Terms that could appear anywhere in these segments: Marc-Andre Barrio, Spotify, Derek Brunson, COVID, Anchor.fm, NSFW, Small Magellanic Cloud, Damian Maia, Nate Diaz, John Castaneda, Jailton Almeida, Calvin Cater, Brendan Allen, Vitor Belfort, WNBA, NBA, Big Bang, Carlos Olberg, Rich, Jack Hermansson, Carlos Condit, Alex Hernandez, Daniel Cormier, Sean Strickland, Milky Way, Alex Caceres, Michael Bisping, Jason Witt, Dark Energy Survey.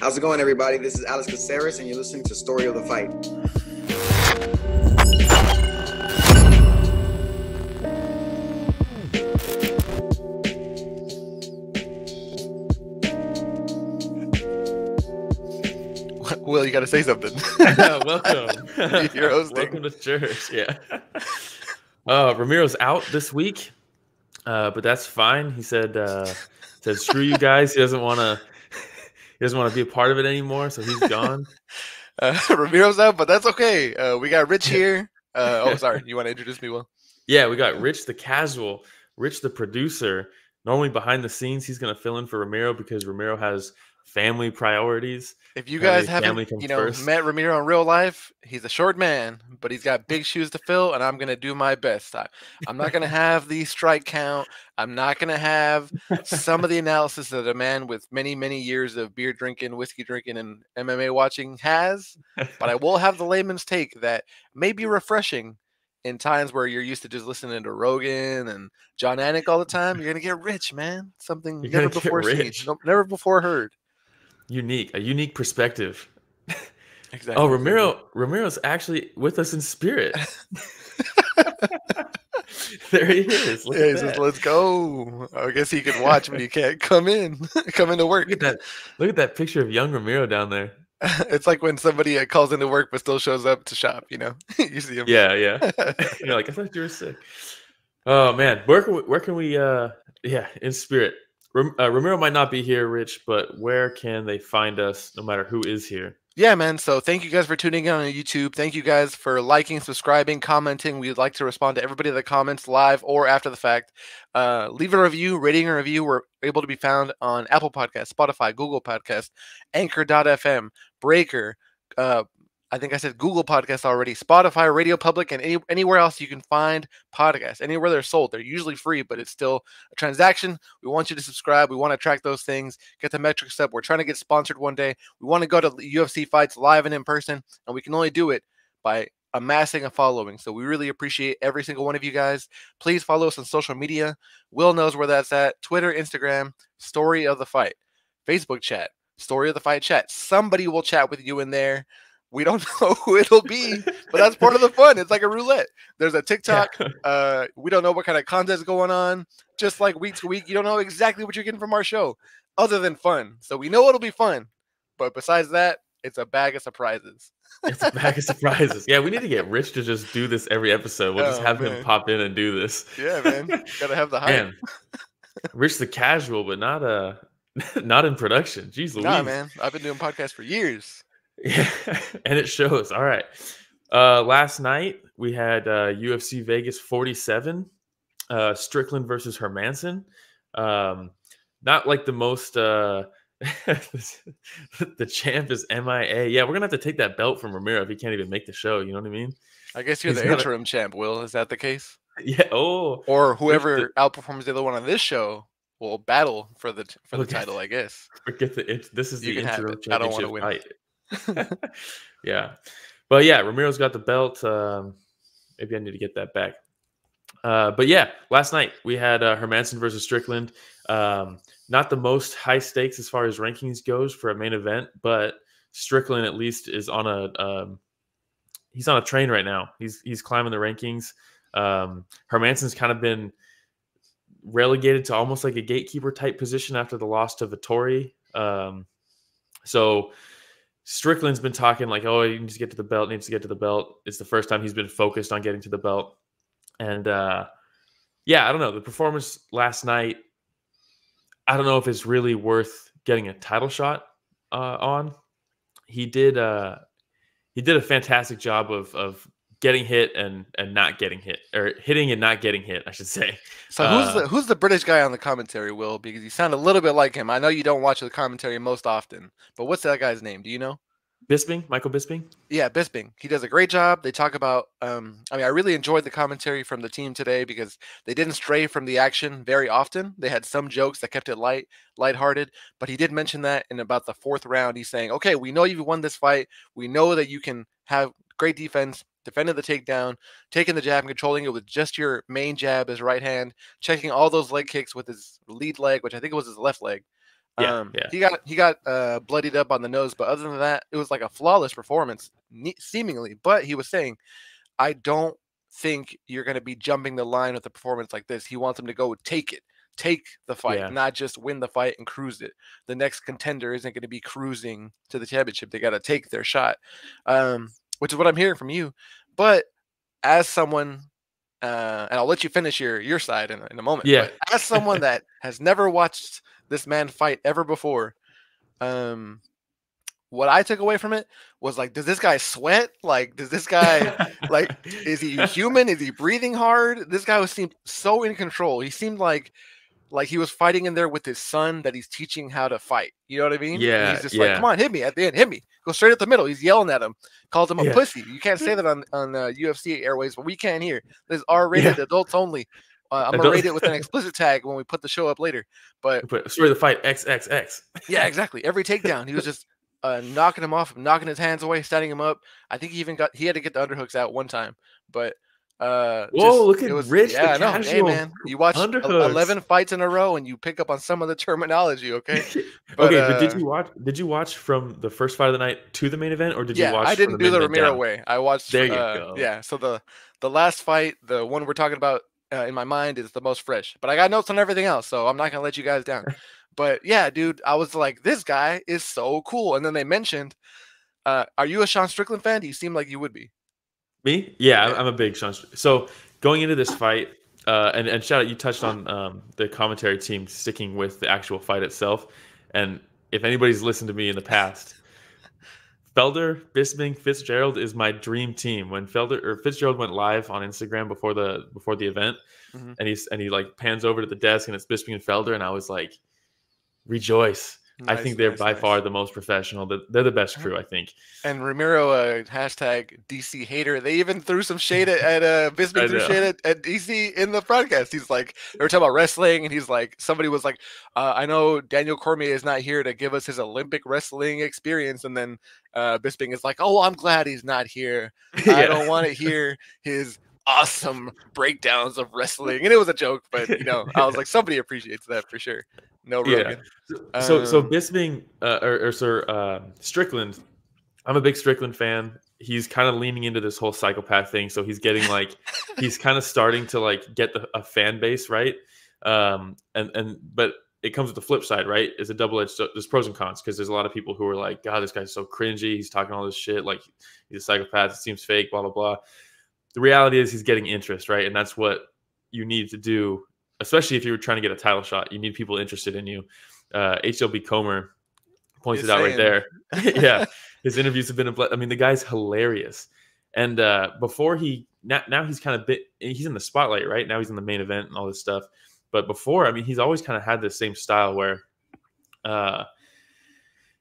How's it going, everybody? This is Alex Caceres, and you're listening to Story of the Fight. Will, you got to say something. Welcome. You're hosting. Welcome to church. Yeah. Ramiro's out this week, but that's fine. He said, screw you guys. He doesn't want to. He doesn't want to be a part of it anymore, so he's gone. Ramiro's out, but that's okay. We got Rich here. Oh, sorry. You want to introduce me, Will? Yeah, we got Rich the casual, Rich the producer. Normally behind the scenes, he's going to fill in for Ramiro because Ramiro has family priorities. If you guys haven't met Ramiro in real life, he's a short man, but he's got big shoes to fill, and I'm going to do my best. I'm not going to have the strike count. I'm not going to have some of the analysis that a man with many, many years of beer drinking, whiskey drinking, and MMA watching has, but I will have the layman's take that may be refreshing in times where you're used to just listening to Rogan and John Anik all the time. You're going to get Rich, man. Something never before seen, never before heard. Unique, a unique perspective. Exactly. Oh, Ramiro's actually with us in spirit. There he is. Yeah, he says, let's go. I guess he can watch, but he can't come in. Come into work. Look at that picture of young Ramiro down there. It's like when somebody calls into work but still shows up to shop, you know. You see him. Yeah, yeah. You're like, I thought you were sick. Oh man, where can we in spirit. Ramiro might not be here, Rich, but where can they find us no matter who is here? Yeah, man. So thank you guys for tuning in on YouTube. Thank you guys for liking, subscribing, commenting. We'd like to respond to everybody in the comments live or after the fact. Leave a review, rating a review. We're able to be found on Apple Podcasts, Spotify, Google Podcasts, Anchor.fm, Breaker, I think I said Google Podcasts already, Spotify, Radio Public, and anywhere else you can find podcasts. Anywhere they're sold, they're usually free, but it's still a transaction. We want you to subscribe. We want to track those things, get the metrics up. We're trying to get sponsored one day. We want to go to UFC fights live and in person, and we can only do it by amassing a following. So we really appreciate every single one of you guys. Please follow us on social media. Will knows where that's at. Twitter, Instagram, Story of the Fight. Facebook chat, Story of the Fight chat. Somebody will chat with you in there. We don't know who it'll be, but that's part of the fun. It's like a roulette. There's a TikTok. We don't know what kind of contest is going on. Just like week to week, you don't know exactly what you're getting from our show other than fun. So we know it'll be fun. But besides that, it's a bag of surprises. It's a bag of surprises. Yeah, we need to get Rich to just do this every episode. We'll just have him pop in and do this. Yeah, man. Gotta have the hype. Man. Rich the casual, but not in production. Jeez Louise. Nah, man. I've been doing podcasts for years. Yeah, and it shows. All right. Last night we had UFC Vegas 47, Strickland versus Hermansson. Not like the most the champ is MIA. Yeah, we're gonna have to take that belt from Ramiro if he can't even make the show, you know what I mean? I guess he's the interim champ, Will. Is that the case? Yeah, or whoever outperforms the other one on this show will battle for the title, I guess. Forget this is the interim championship. I don't want to win. Yeah, but yeah, Ramiro's got the belt. Maybe I need to get that back. But yeah, last night we had Hermansson versus Strickland. Not the most high stakes as far as rankings goes for a main event, but Strickland at least is on a he's on a train right now. He's climbing the rankings. Hermansson's kind of been relegated to almost like a gatekeeper type position after the loss to Vettori. So Strickland's been talking like, oh, he needs to get to the belt, needs to get to the belt. It's the first time he's been focused on getting to the belt. And, yeah, I don't know. The performance last night, I don't know if it's really worth getting a title shot on. He did a fantastic job of getting hit and not getting hit, or hitting and not getting hit, I should say. So who's the British guy on the commentary, Will? Because you sound a little bit like him. I know you don't watch the commentary most often, but what's that guy's name? Do you know? Bisping, Michael Bisping? Yeah, Bisping. He does a great job. They talk about, I mean, I really enjoyed the commentary from the team today because they didn't stray from the action very often. They had some jokes that kept it lighthearted, but he did mention that in about the fourth round. He's saying, okay, we know you've won this fight. We know that you can have great defense, defended the takedown, taking the jab and controlling it with just your main jab, his right hand, checking all those leg kicks with his lead leg, which I think it was his left leg. He got bloodied up on the nose, but other than that, it was like a flawless performance, seemingly. But he was saying, I don't think you're going to be jumping the line with a performance like this. He wants him to go take the fight, not just win the fight and cruise it. The next contender isn't going to be cruising to the championship. They got to take their shot, which is what I'm hearing from you. But as someone... and I'll let you finish your side in a moment. Yeah. But as someone that has never watched this man fight ever before, what I took away from it was like, does this guy sweat? Like, does this guy like, is he human? Is he breathing hard? This guy seemed so in control. He seemed like he was fighting in there with his son that he's teaching how to fight. You know what I mean? Yeah. And he's just like, come on, hit me at the end, hit me. Go straight at the middle. He's yelling at him, calls him a pussy. You can't say that on UFC airways, but we can here. This is R-rated, adults only. I'm going to rate it with an explicit tag when we put the show up later. But straight the fight, XXX. Yeah, exactly. Every takedown, he was just knocking him off, knocking his hands away, standing him up. I think he had to get the underhooks out one time, but... look at Rich. Yeah, I know. Hey, man, you watched 11 fights in a row and you pick up on some of the terminology, okay? But, okay, but did you watch from the first fight of the night to the main event, or did you watch? I didn't do the Ramiro way. I watched there you go. Yeah, so the last fight, the one we're talking about in my mind is the most fresh. But I got notes on everything else, so I'm not gonna let you guys down. But yeah, dude, I was like, this guy is so cool. And then they mentioned, are you a Sean Strickland fan? You seem like you would be. Me? Yeah, I'm a big Sean. So going into this fight, and shout out, you touched on the commentary team sticking with the actual fight itself. And if anybody's listened to me in the past, Felder, Bisping, Fitzgerald is my dream team. When Fitzgerald went live on Instagram before the event, and he like pans over to the desk and it's Bisping and Felder, and I was like, rejoice. Nice, I think they're by far the most professional. They're the best crew, I think. And Ramiro, hashtag DC hater. They even threw some shade at Bisping threw shade at DC in the broadcast. He's like, they were talking about wrestling, and he's like, somebody was like, I know Daniel Cormier is not here to give us his Olympic wrestling experience. And then Bisping is like, oh, I'm glad he's not here. I don't want to hear his awesome breakdowns of wrestling. And it was a joke, but you know, I was like, somebody appreciates that for sure. No, Rogan. Yeah. So Bisping or Strickland, I'm a big Strickland fan. He's kind of leaning into this whole psychopath thing. So he's getting like, he's kind of starting to like get a fan base, right? But it comes with the flip side, right? It's a double-edged. So there's pros and cons because there's a lot of people who are like, God, this guy's so cringy. He's talking all this shit. Like, he's a psychopath. It seems fake. Blah blah blah. The reality is he's getting interest, right? And that's what you need to do. Especially if you're trying to get a title shot, you need people interested in you. HLB Comer points it out right there. Yeah, his interviews have been I mean, the guy's hilarious. And before he now he's kind of he's in the spotlight, right? Now he's in the main event and all this stuff. But before, I mean, he's always kind of had the same style where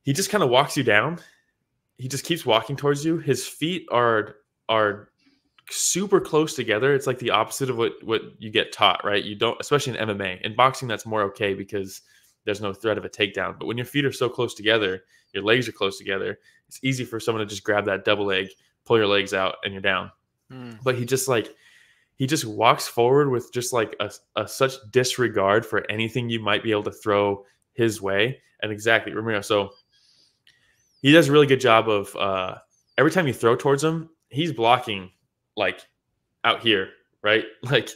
he just kind of walks you down. He just keeps walking towards you. His feet are super close together. It's like the opposite of what you get taught, right? You don't, especially in MMA. In boxing, that's more okay because there's no threat of a takedown. But when your feet are so close together, your legs are close together, it's easy for someone to just grab that double leg, pull your legs out, and you're down. But he just walks forward with just like a such disregard for anything you might be able to throw his way. And exactly, Ramiro. So he does a really good job of every time you throw towards him, he's blocking like out here, right? Like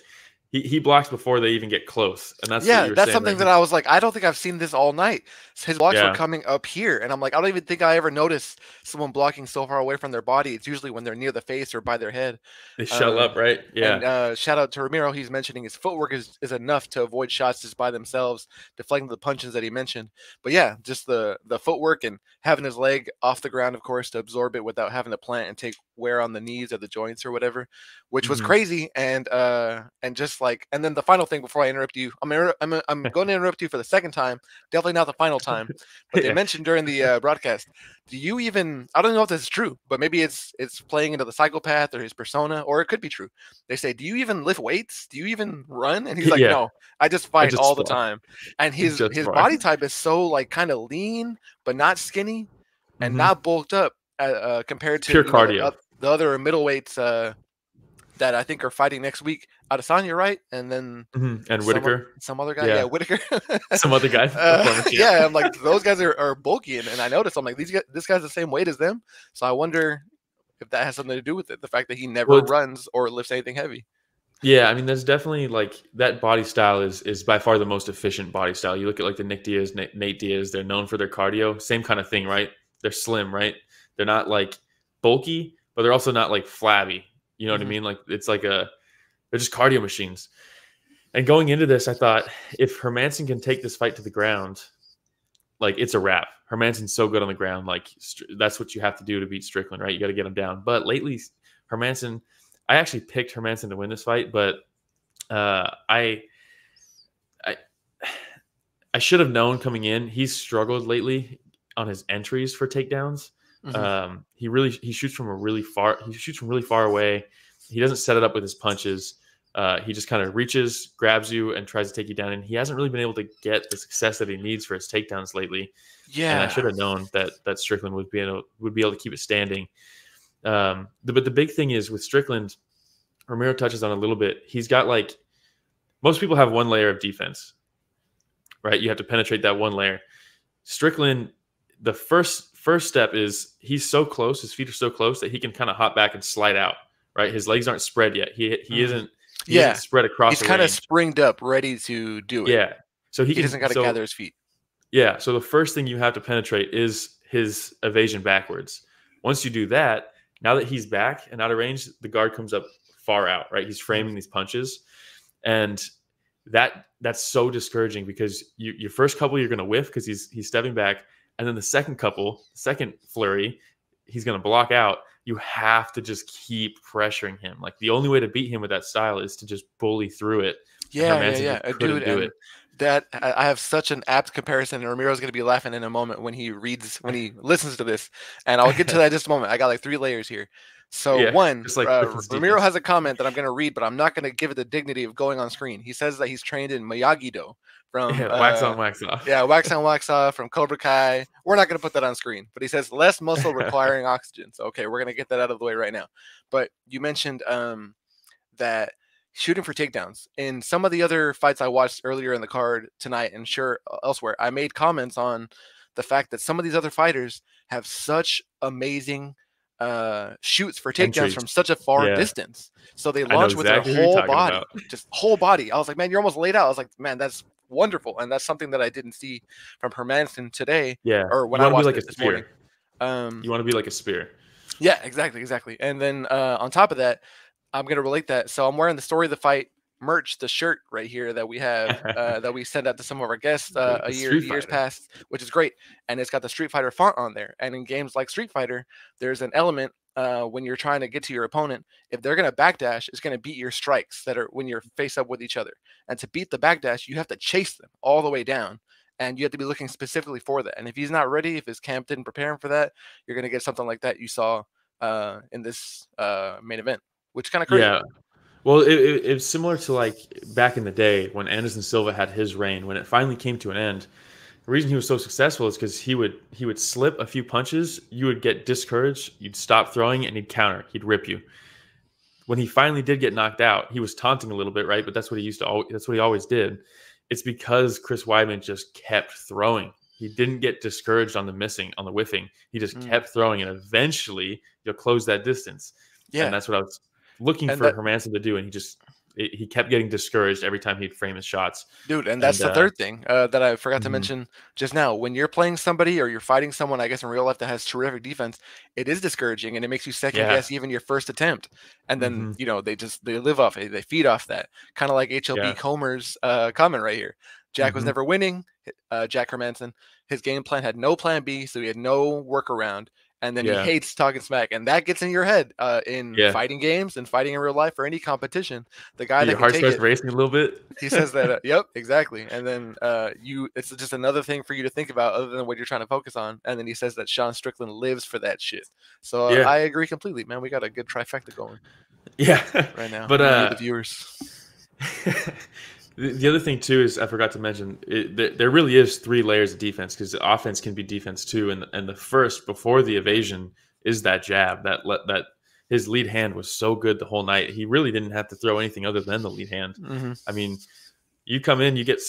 he blocks before they even get close. And that's that's something that I was like, I don't think I've seen this all night. His blocks were coming up here. And I'm like, I don't even think I ever noticed someone blocking so far away from their body. It's usually when they're near the face or by their head. They shell up, right? Yeah. And shout out to Ramiro. He's mentioning his footwork is enough to avoid shots just by themselves, deflecting the punches that he mentioned. But yeah, just the footwork and having his leg off the ground, of course, to absorb it without having to plant and take wear on the knees or the joints or whatever, which was crazy. And just like, and then the final thing before I interrupt you, I'm going to interrupt you for the second time, definitely not the final time, but they mentioned during the broadcast, do you even, I don't know if this is true, but maybe it's playing into the psychopath or his persona, or it could be true. They say, do you even lift weights? Do you even run? And he's like, no, I just fight all the time. And his body type is so like kind of lean, but not skinny and not bulked up. Compared to the other middleweights that I think are fighting next week, Adesanya, right? And then and Whitaker, some other guy, Whitaker, some other guy. I'm like, those guys are bulky, and I noticed, I'm like, these guys, this guy's the same weight as them, so I wonder if that has something to do with it, the fact that he never runs or lifts anything heavy. Yeah, I mean, there's definitely like that body style is by far the most efficient body style. You look at like the Nick Diaz, Nate Diaz, they're known for their cardio, same kind of thing, right? They're slim, right? They're not like bulky, but they're also not like flabby. You know what I mean? Like it's like they're just cardio machines. And going into this, I thought if Hermansson can take this fight to the ground, like it's a wrap. Hermansson's so good on the ground. Like that's what you have to do to beat Strickland, right? You got to get him down. But lately, Hermansson, I actually picked Hermansson to win this fight, but I should have known coming in. He's struggled lately on his entries for takedowns. He shoots from really far away. He doesn't set it up with his punches. He just kind of reaches, grabs you, and tries to take you down. And he hasn't really been able to get the success that he needs for his takedowns lately. Yeah, and I should have known that Strickland would be able to keep it standing. But the big thing is with Strickland, Ramiro touches on a little bit. He's got like most people have one layer of defense, right? You have to penetrate that one layer. Strickland, the first step is he's so close, his feet are so close that he can kind of hop back and slide out, right? His legs aren't spread yet. He isn't spread across. He's kind of springed up, ready to do it. Yeah. So he doesn't got to gather his feet. Yeah. So the first thing you have to penetrate is his evasion backwards. Once you do that, now that he's back and out of range, the guard comes up far out, right? He's framing these punches. And that's so discouraging because your first couple you're going to whiff because he's stepping back. And then the second flurry, he's going to block out. You have to just keep pressuring him. Like the only way to beat him with that style is to just bully through it. Yeah. Dude, that I have such an apt comparison. And Ramiro's going to be laughing in a moment when he listens to this. And I'll get to that in just a moment. I got like three layers here. So one, like Ramiro has a comment that I'm going to read, but I'm not going to give it the dignity of going on screen. He says that he's trained in Miyagi-Do from wax on, wax off. Yeah, wax on, wax off from Cobra Kai. We're not going to put that on screen, but he says less muscle requiring oxygen. So, okay, we're going to get that out of the way right now. But you mentioned that shooting for takedowns. In some of the other fights I watched earlier in the card tonight and elsewhere, I made comments on the fact that some of these other fighters have such amazing shoots for takedowns from such a far distance, so they launch with their whole body, just whole body. I was like, man, you're almost laid out. I was like, man, that's wonderful, and that's something that I didn't see from Hermansson today. Yeah, or when I watched it this morning. You want to be like a spear. Yeah, exactly. And then on top of that, I'm gonna relate that. So I'm wearing the Story of the Fight merch, the shirt right here that we have that we send out to some of our guests years past, which is great, and it's got the Street Fighter font on there. And in games like Street Fighter, there's an element when you're trying to get to your opponent, if they're going to backdash, it's going to beat your strikes that are when you're face up with each other. And to beat the backdash, you have to chase them all the way down, and you have to be looking specifically for that. And if he's not ready, if his camp didn't prepare him for that, you're going to get something like that you saw in this main event, which is kind of crazy. Yeah. Well, it's similar to like back in the day when Anderson Silva had his reign. When it finally came to an end, the reason he was so successful is because he would slip a few punches. You would get discouraged. You'd stop throwing, and he'd counter. He'd rip you. When he finally did get knocked out, he was taunting a little bit, right? But that's what he used to. That's what he always did. It's because Chris Weidman just kept throwing. He didn't get discouraged on the missing, on the whiffing. He just kept throwing, and eventually you'll close that distance. Yeah, and that's what I was looking for Hermansson to do, and he kept getting discouraged every time he'd frame his shots. Dude, and that's the third thing that I forgot to mention just now. When you're playing somebody or you're fighting someone, I guess in real life, that has terrific defense, it is discouraging, and it makes you second guess even your first attempt. And then you know, they live off it, they feed off that. Kind of like HLB Comer's comment right here. Jack was never winning. Jack Hermansson, his game plan had no plan B, so he had no workaround. and then he hates talking smack, and that gets in your head in fighting games and fighting in real life or any competition. The guy that can take starts racing a little bit. He says that. Yep, exactly. And then it's just another thing for you to think about other than what you're trying to focus on. And then he says that Sean Strickland lives for that shit. So I agree completely, man. We got a good trifecta going. Yeah, right now. But the viewers. The other thing too is I forgot to mention there really is three layers of defense, because offense can be defense too, and the first before the evasion is that jab. That his lead hand was so good the whole night. He really didn't have to throw anything other than the lead hand. Mm-hmm. I mean, you come in, you get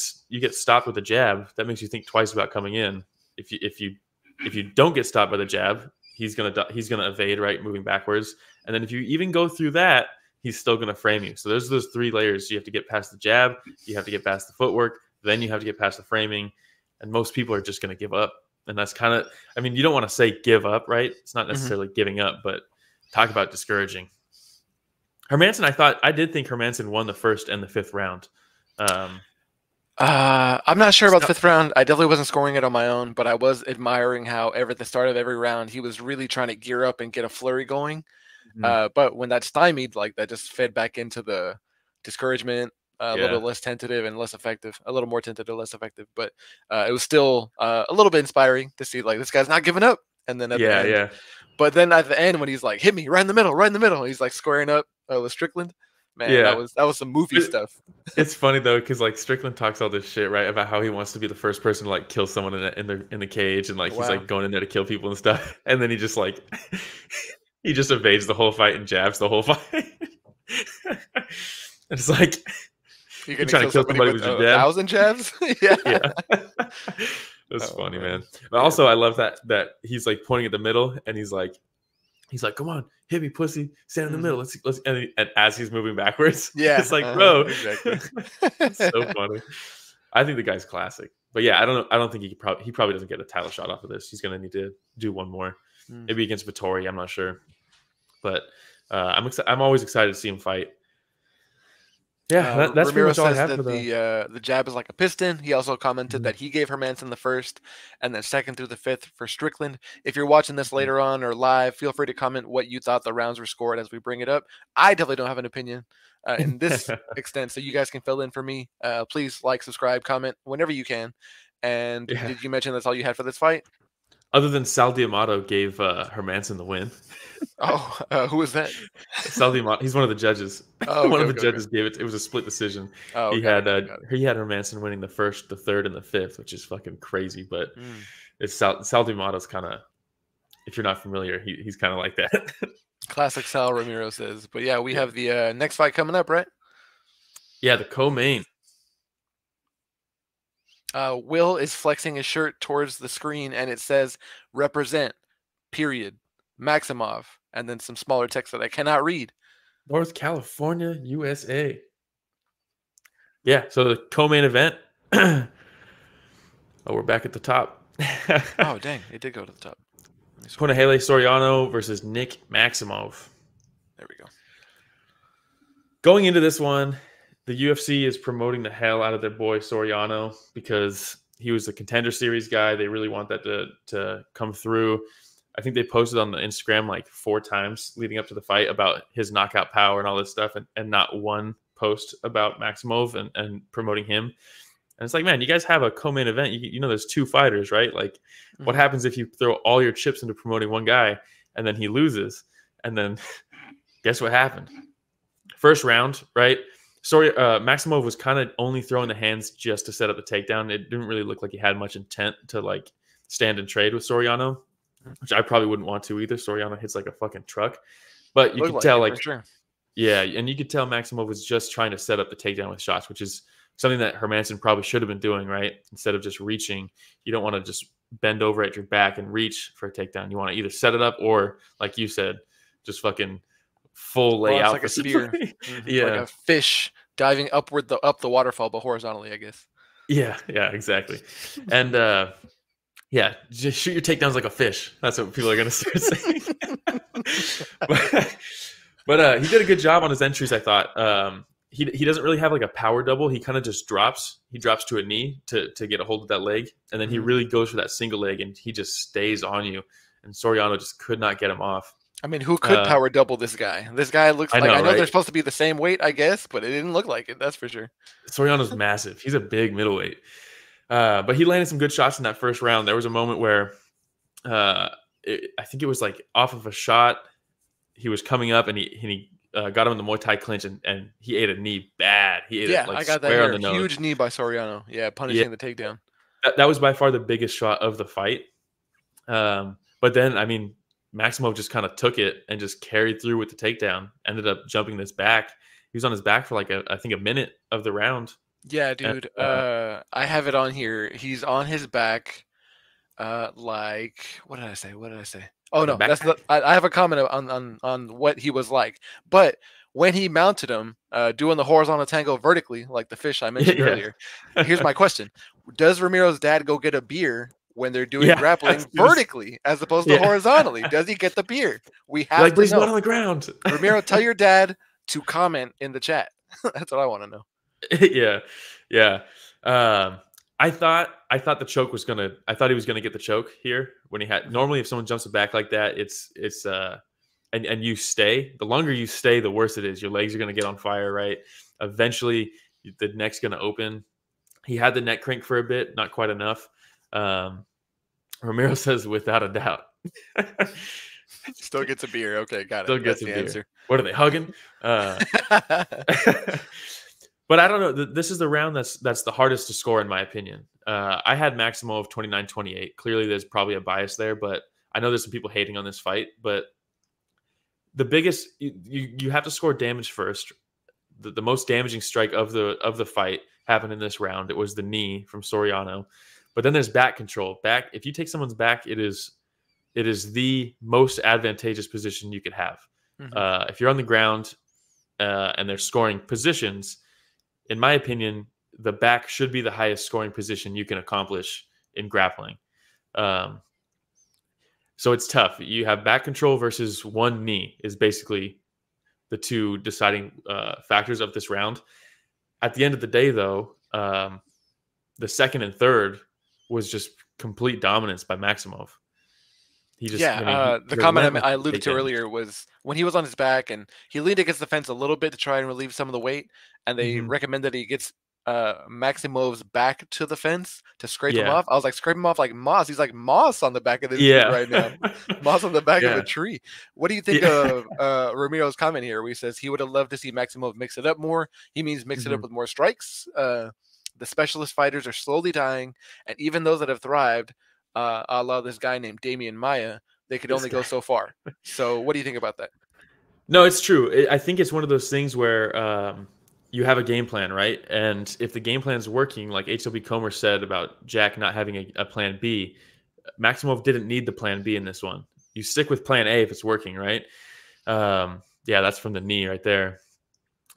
stopped with a jab. That makes you think twice about coming in. If you don't get stopped by the jab, he's gonna evade, right, moving backwards, and then if you even go through that, he's still going to frame you. So there's those three layers. You have to get past the jab, you have to get past the footwork, then you have to get past the framing. And most people are just going to give up. And that's kind of, I mean, you don't want to say give up, right? It's not necessarily giving up, but talk about discouraging. Hermansson, I did think Hermansson won the first and the fifth round. I'm not sure about the fifth round. I definitely wasn't scoring it on my own, but I was admiring how at the start of every round, he was really trying to gear up and get a flurry going. But when that's stymied, like that just fed back into the discouragement, a little bit less tentative and less effective, a little more tentative, less effective. But it was still a little bit inspiring to see, like, this guy's not giving up. And then at the end, but then at the end when he's like, hit me right in the middle, he's like squaring up with Strickland. Man, that was some movie stuff. It's funny though, because like Strickland talks all this shit, right, about how he wants to be the first person to like kill someone in the cage, and like he's like going in there to kill people and stuff, and then he just like. He just evades the whole fight and jabs the whole fight. It's like you're trying to kill somebody with your jab. 1,000 jabs? That's funny, man. But also, I love that he's like pointing at the middle, and he's like, "Come on, hit me, pussy! Stand in the middle. Let's." And as he's moving backwards, it's like, bro, exactly. It's so funny. I think the guy's classic. But yeah, I don't think he probably doesn't get a title shot off of this. He's gonna need to do one more. Maybe against Vettori, I'm not sure, but I'm always excited to see him fight. Yeah, that's Ramiro pretty much says all that the jab is like a piston. He also commented that he gave Hermansson the first, and then second through the fifth for Strickland. If you're watching this later on or live, feel free to comment what you thought the rounds were scored as we bring it up. I definitely don't have an opinion in this extent, so you guys can fill in for me. Please like, subscribe, comment whenever you can. And did you mention that's all you had for this fight? Other than Sal D'Amato gave Hermansson the win. Oh, who was that? Sal D'Amato. He's one of the judges. Oh, one of the judges gave it. It was a split decision. Oh, okay. He had Hermansson winning the first, the third, and the fifth, which is fucking crazy. But it's Sal D'Amato's kind of, if you're not familiar, he's kind of like that. Classic Sal, Ramiro says. But yeah, we have the next fight coming up, right? Yeah, the co-main. Will is flexing his shirt towards the screen, and it says represent, period, Maximov, and then some smaller text that I cannot read. North California, USA. Yeah, so the co-main event. Oh, we're back at the top. Oh, dang, it did go to the top. Punahele Soriano versus Nick Maximov. There we go. Going into this one, the UFC is promoting the hell out of their boy Soriano because he was the Contender Series guy. They really want that to come through. I think they posted on the Instagram like 4 times leading up to the fight about his knockout power and all this stuff, and not one post about Maximov and promoting him. And it's like, man, you guys have a co-main event. You know there's 2 fighters, right? Like, what happens if you throw all your chips into promoting one guy and then he loses? And then guess what happened? First round, right? Maximov was kind of only throwing the hands just to set up the takedown. It didn't really look like he had much intent to like stand and trade with Soriano, which I probably wouldn't want to either. Soriano hits like a fucking truck, but you could tell like, sure. Yeah, and you could tell Maximov was just trying to set up the takedown with shots, which is something that Hermansson probably should have been doing, right? Instead of just reaching, you don't want to just bend over at your back and reach for a takedown. You want to either set it up or, like you said, just fucking full layout. It's like a spear. Yeah, like a fish diving upward up the waterfall, but horizontally, I guess. Yeah, exactly. And just shoot your takedowns like a fish. That's what people are gonna start saying. but he did a good job on his entries, I thought. He doesn't really have like a power double. He kind of just drops. He drops to a knee to get a hold of that leg, and then he really goes for that single leg, and he just stays on you. and Soriano just could not get him off. I mean, who could power double this guy? This guy looks like, I know they're supposed to be the same weight, I guess, but it didn't look like it. That's for sure. Soriano's massive. He's a big middleweight. But he landed some good shots in that first round. There was a moment where I think it was like off of a shot. He was coming up and he got him in the Muay Thai clinch, and he ate a knee bad. He ate it like square on the nose. Huge knee by Soriano. Yeah, punishing the takedown. That was by far the biggest shot of the fight. But then, I mean, Maximov just kind of took it and just carried through with the takedown. Ended up jumping this back. He was on his back for like I think a minute of the round. Yeah, dude. And, I have it on here. He's on his back. Like, what did I say? What did I say? Oh no, that's not, I have a comment on what he was like. But when he mounted him, doing the horizontal tango vertically, like the fish I mentioned earlier. Here's my question: does Ramiro's dad go get a beer when they're doing grappling vertically as opposed to horizontally? Does he get the beer? We have like, to know. Not on the ground. Ramiro, tell your dad to comment in the chat. That's what I want to know. Yeah. I thought the choke was gonna. I thought he was gonna get the choke here when he had. Normally, if someone jumps it back like that, and you stay. The longer you stay, the worse it is. Your legs are gonna get on fire, right? Eventually, the neck's gonna open. He had the neck crank for a bit, not quite enough. Ramiro says, without a doubt. Still gets a beer. Okay, got it. Still gets the answer. What are they hugging? But I don't know. This is the round that's the hardest to score, in my opinion. I had Maximov 29-28. Clearly, there's probably a bias there, but I know there's some people hating on this fight. But the biggest, you have to score damage first. The most damaging strike of the fight happened in this round. It was the knee from Soriano. But then there's back control. Back, if you take someone's back, it is the most advantageous position you could have. Mm-hmm. If you're on the ground and they're scoring positions. In my opinion, the back should be the highest scoring position you can accomplish in grappling. So it's tough. You have back control versus one knee is basically the two deciding factors of this round. At the end of the day, though, the second and third was just complete dominance by Maximov. He just, the comment I alluded to earlier was when he was on his back and he leaned against the fence a little bit to try and relieve some of the weight. And they recommend that he gets Maximov's back to the fence to scrape him off. I was like, scrape him off like moss. He's like moss on the back of this dude right now. Moss on the back of a tree. What do you think of Ramiro's comment here? Where he says he would have loved to see Maximov mix it up more. He means mix it up with more strikes. The specialist fighters are slowly dying. And even those that have thrived, a la this guy named Damian Maia, they could only go so far. So what do you think about that? No, it's true. I think it's one of those things where you have a game plan, right? And if the game plan is working, like H.W. Comer said about Jack not having a plan B, Maximov didn't need the plan B in this one. You stick with plan A if it's working, right? Yeah, that's from the knee right there.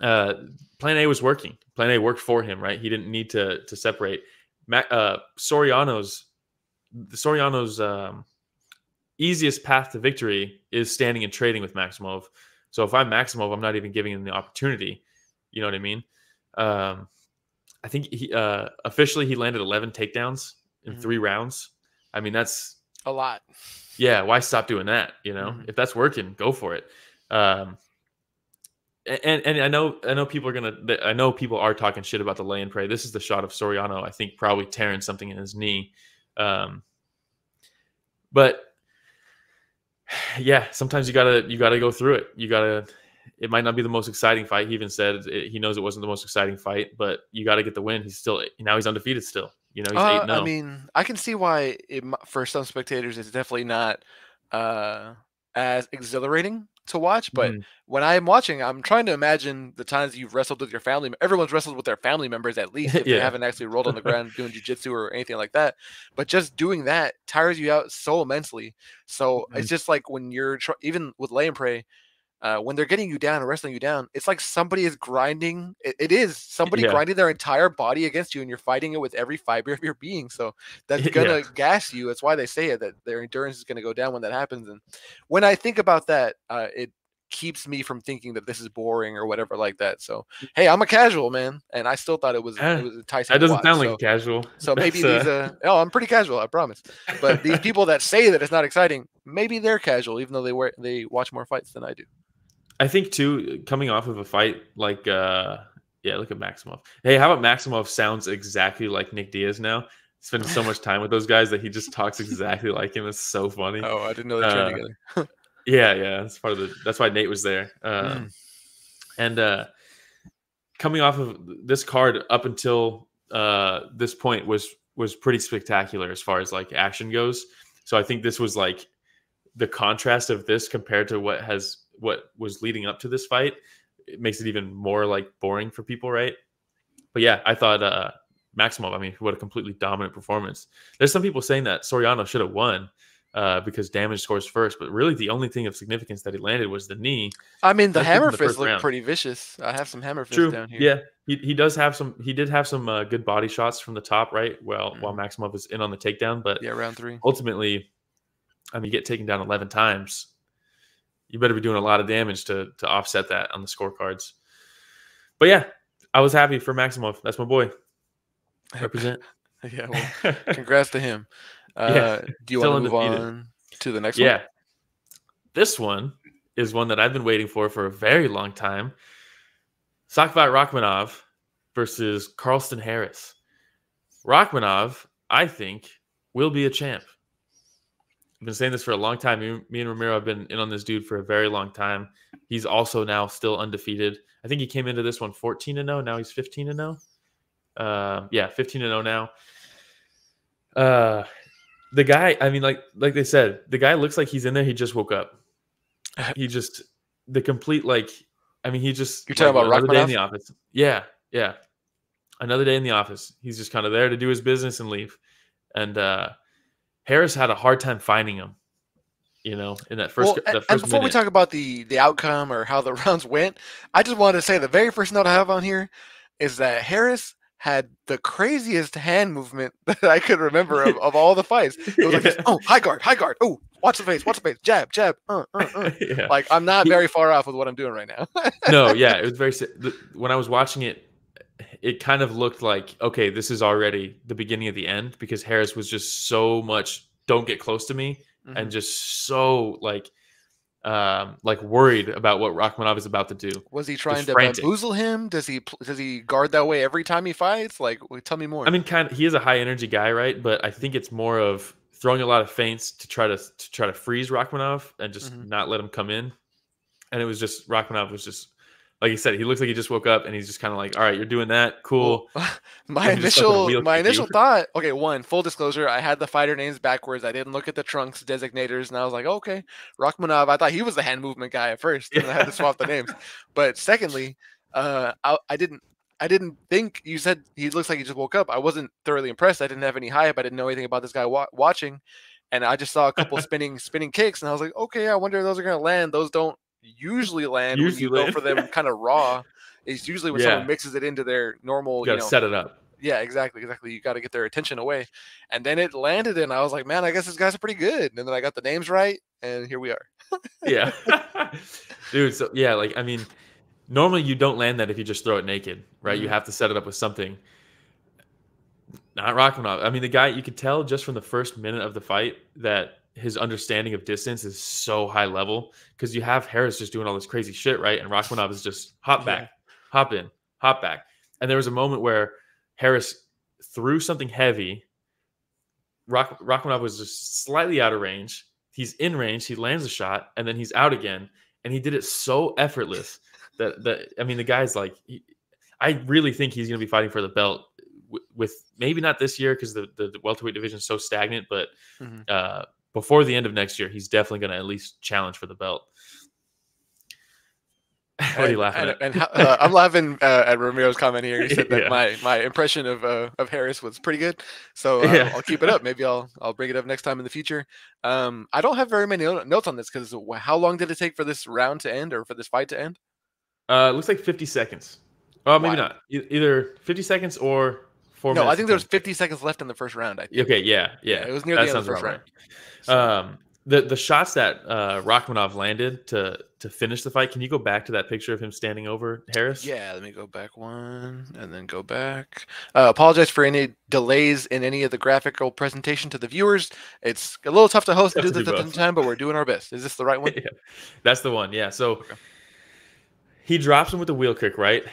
Plan A was working. Plan A worked for him, right? He didn't need to separate. Soriano's easiest path to victory is standing and trading with Maximov. So if I'm Maximov, I'm not even giving him the opportunity. You know what I mean? I think officially he landed 11 takedowns in 3 rounds. I mean, that's a lot. Yeah. Why stop doing that? You know, if that's working, go for it. And I know people are talking shit about the lay and pray. This is the shot of Soriano, I think, probably tearing something in his knee. But yeah, sometimes you gotta go through it. It might not be the most exciting fight. He even said he knows it wasn't the most exciting fight, but you got to get the win. He's undefeated still. You know, he's 8-0. I mean, I can see why for some spectators it's definitely not as exhilarating to watch. But when I'm watching, I'm trying to imagine the times you've wrestled with your family. Everyone's wrestled with their family members at least if they haven't actually rolled on the ground doing jiu-jitsu or anything like that. But just doing that tires you out so immensely. So it's just like when you're even with lay and pray. When they're getting you down and wrestling you down, it's like somebody is grinding. It is somebody grinding their entire body against you, and you're fighting it with every fiber of your being. So that's gonna gas you. That's why they say it, that their endurance is gonna go down when that happens. And when I think about that, it keeps me from thinking that this is boring or whatever like that. So hey, I'm a casual man, and I still thought it was enticing. That doesn't sound like casual. So maybe these. Oh, I'm pretty casual, I promise. But these people that say that it's not exciting, maybe they're casual, even though they watch more fights than I do. I think too, coming off of a fight like yeah, look at Maximov. Hey, how about Maximov sounds exactly like Nick Diaz now? Spends so much time with those guys that he just talks exactly like him. It's so funny. Oh, I didn't know they trained together. yeah, that's part of the. That's why Nate was there. And coming off of this card up until this point was pretty spectacular as far as like action goes. So I think this was like the contrast of this compared to what was leading up to this fight. It makes it even more like boring for people, right? But yeah, I thought Maximov, I mean, what a completely dominant performance. There's some people saying that Soriano should have won because damage scores first, but really the only thing of significance that he landed was the knee. I mean, the hammer fist looked pretty vicious. I have some hammer fists down here. Yeah, he does have some. He did have some good body shots from the top, right? Well, while Maximov is in on the takedown, but yeah, round three. Ultimately, I mean, you get taken down 11 times. You better be doing a lot of damage to offset that on the scorecards. But yeah, I was happy for Maximov. That's my boy. Represent. Yeah, well, congrats to him. Do you want to move on to the next one? Yeah. This one is one that I've been waiting for a very long time. Shavkat Rakhmonov versus Carlston Harris. Rakhmonov, I think, will be a champ. I've been saying this for a long time. Me and Ramiro have been in on this dude for a very long time. He's also now still undefeated. I think he came into this one 14-0. Now he's 15-0. Yeah, 15-0 now. The guy, I mean, like they said, the guy looks like he's in there. He just woke up. He just the complete like. I mean, he just. You're talking about Rakhmonov? Another day in the office. Yeah. Another day in the office. He's just kind of there to do his business and leave. And Harris had a hard time finding him, you know, in that first. Well, and before we talk about the outcome or how the rounds went, I just wanted to say the very first note I have on here is that Harris had the craziest hand movement that I could remember of all the fights. It was like, this, oh, high guard. Oh, watch the face, jab. Yeah. Like, I'm not very far off with what I'm doing right now. No, yeah, it was very. When I was watching it, it kind of looked like, okay, this is already the beginning of the end because Harris was just so much don't get close to me and just so like worried about what Rakhmonov is about to do. Was he trying to bamboozle him? Does he guard that way every time he fights? Like, tell me more. I mean, kind of, he is a high energy guy, right? But I think it's more of throwing a lot of feints to try to freeze Rakhmonov and just not let him come in. And it was just Rakhmonov was just. Like I said, he looks like he just woke up, and he's just kind of like, "All right, you're doing that, cool." my initial thought, okay, one full disclosure, I had the fighter names backwards. I didn't look at the trunks designators, and I was like, oh, "Okay, Rakhmonov." I thought he was the hand movement guy at first, and I had to swap the names. But secondly, I didn't think you said he looks like he just woke up. I wasn't thoroughly impressed. I didn't have any hype. I didn't know anything about this guy watching, and I just saw a couple spinning kicks, and I was like, "Okay, I wonder if those are gonna land." Those don't. usually land when you go for them kind of raw. It's usually when someone mixes it into their normal, you know, set it up. Yeah, exactly. You got to get their attention away. And then it landed and I was like, man, I guess this guy's pretty good. And then I got the names right and here we are. Yeah. Dude, so yeah, like I mean, normally you don't land that if you just throw it naked, right? You have to set it up with something. Not Rakhmonov. I mean, the guy, you could tell just from the first minute of the fight that his understanding of distance is so high level because you have Harris just doing all this crazy shit, right? And Rakhmonov is just hop back, hop in, hop back. And there was a moment where Harris threw something heavy. Rakhmonov was just slightly out of range. He's in range. He lands a shot, and then he's out again. And he did it so effortless that I mean, the guy's like, I really think he's going to be fighting for the belt. With maybe not this year because the welterweight division is so stagnant, but. Before the end of next year, he's definitely going to at least challenge for the belt. What are you laughing at? And I'm laughing at Ramiro's comment here. He said that my impression of Harris was pretty good, so I'll keep it up. Maybe I'll bring it up next time in the future. I don't have very many notes on this because how long did it take for this round to end or for this fight to end? It looks like 50 seconds. Well, maybe not. Either 50 seconds or. No, I think there was 50 seconds left in the first round. I think. Okay, yeah. It was near the end of the first round. So. The shots that Rakhmonov landed to finish the fight, can you go back to that picture of him standing over Harris? Yeah, let me go back one and then go back. Apologize for any delays in any of the graphical presentation to the viewers. It's a little tough to host and do this at the time, but we're doing our best. Is this the right one? Yeah, that's the one. Yeah. So okay. He drops him with the wheel kick, right?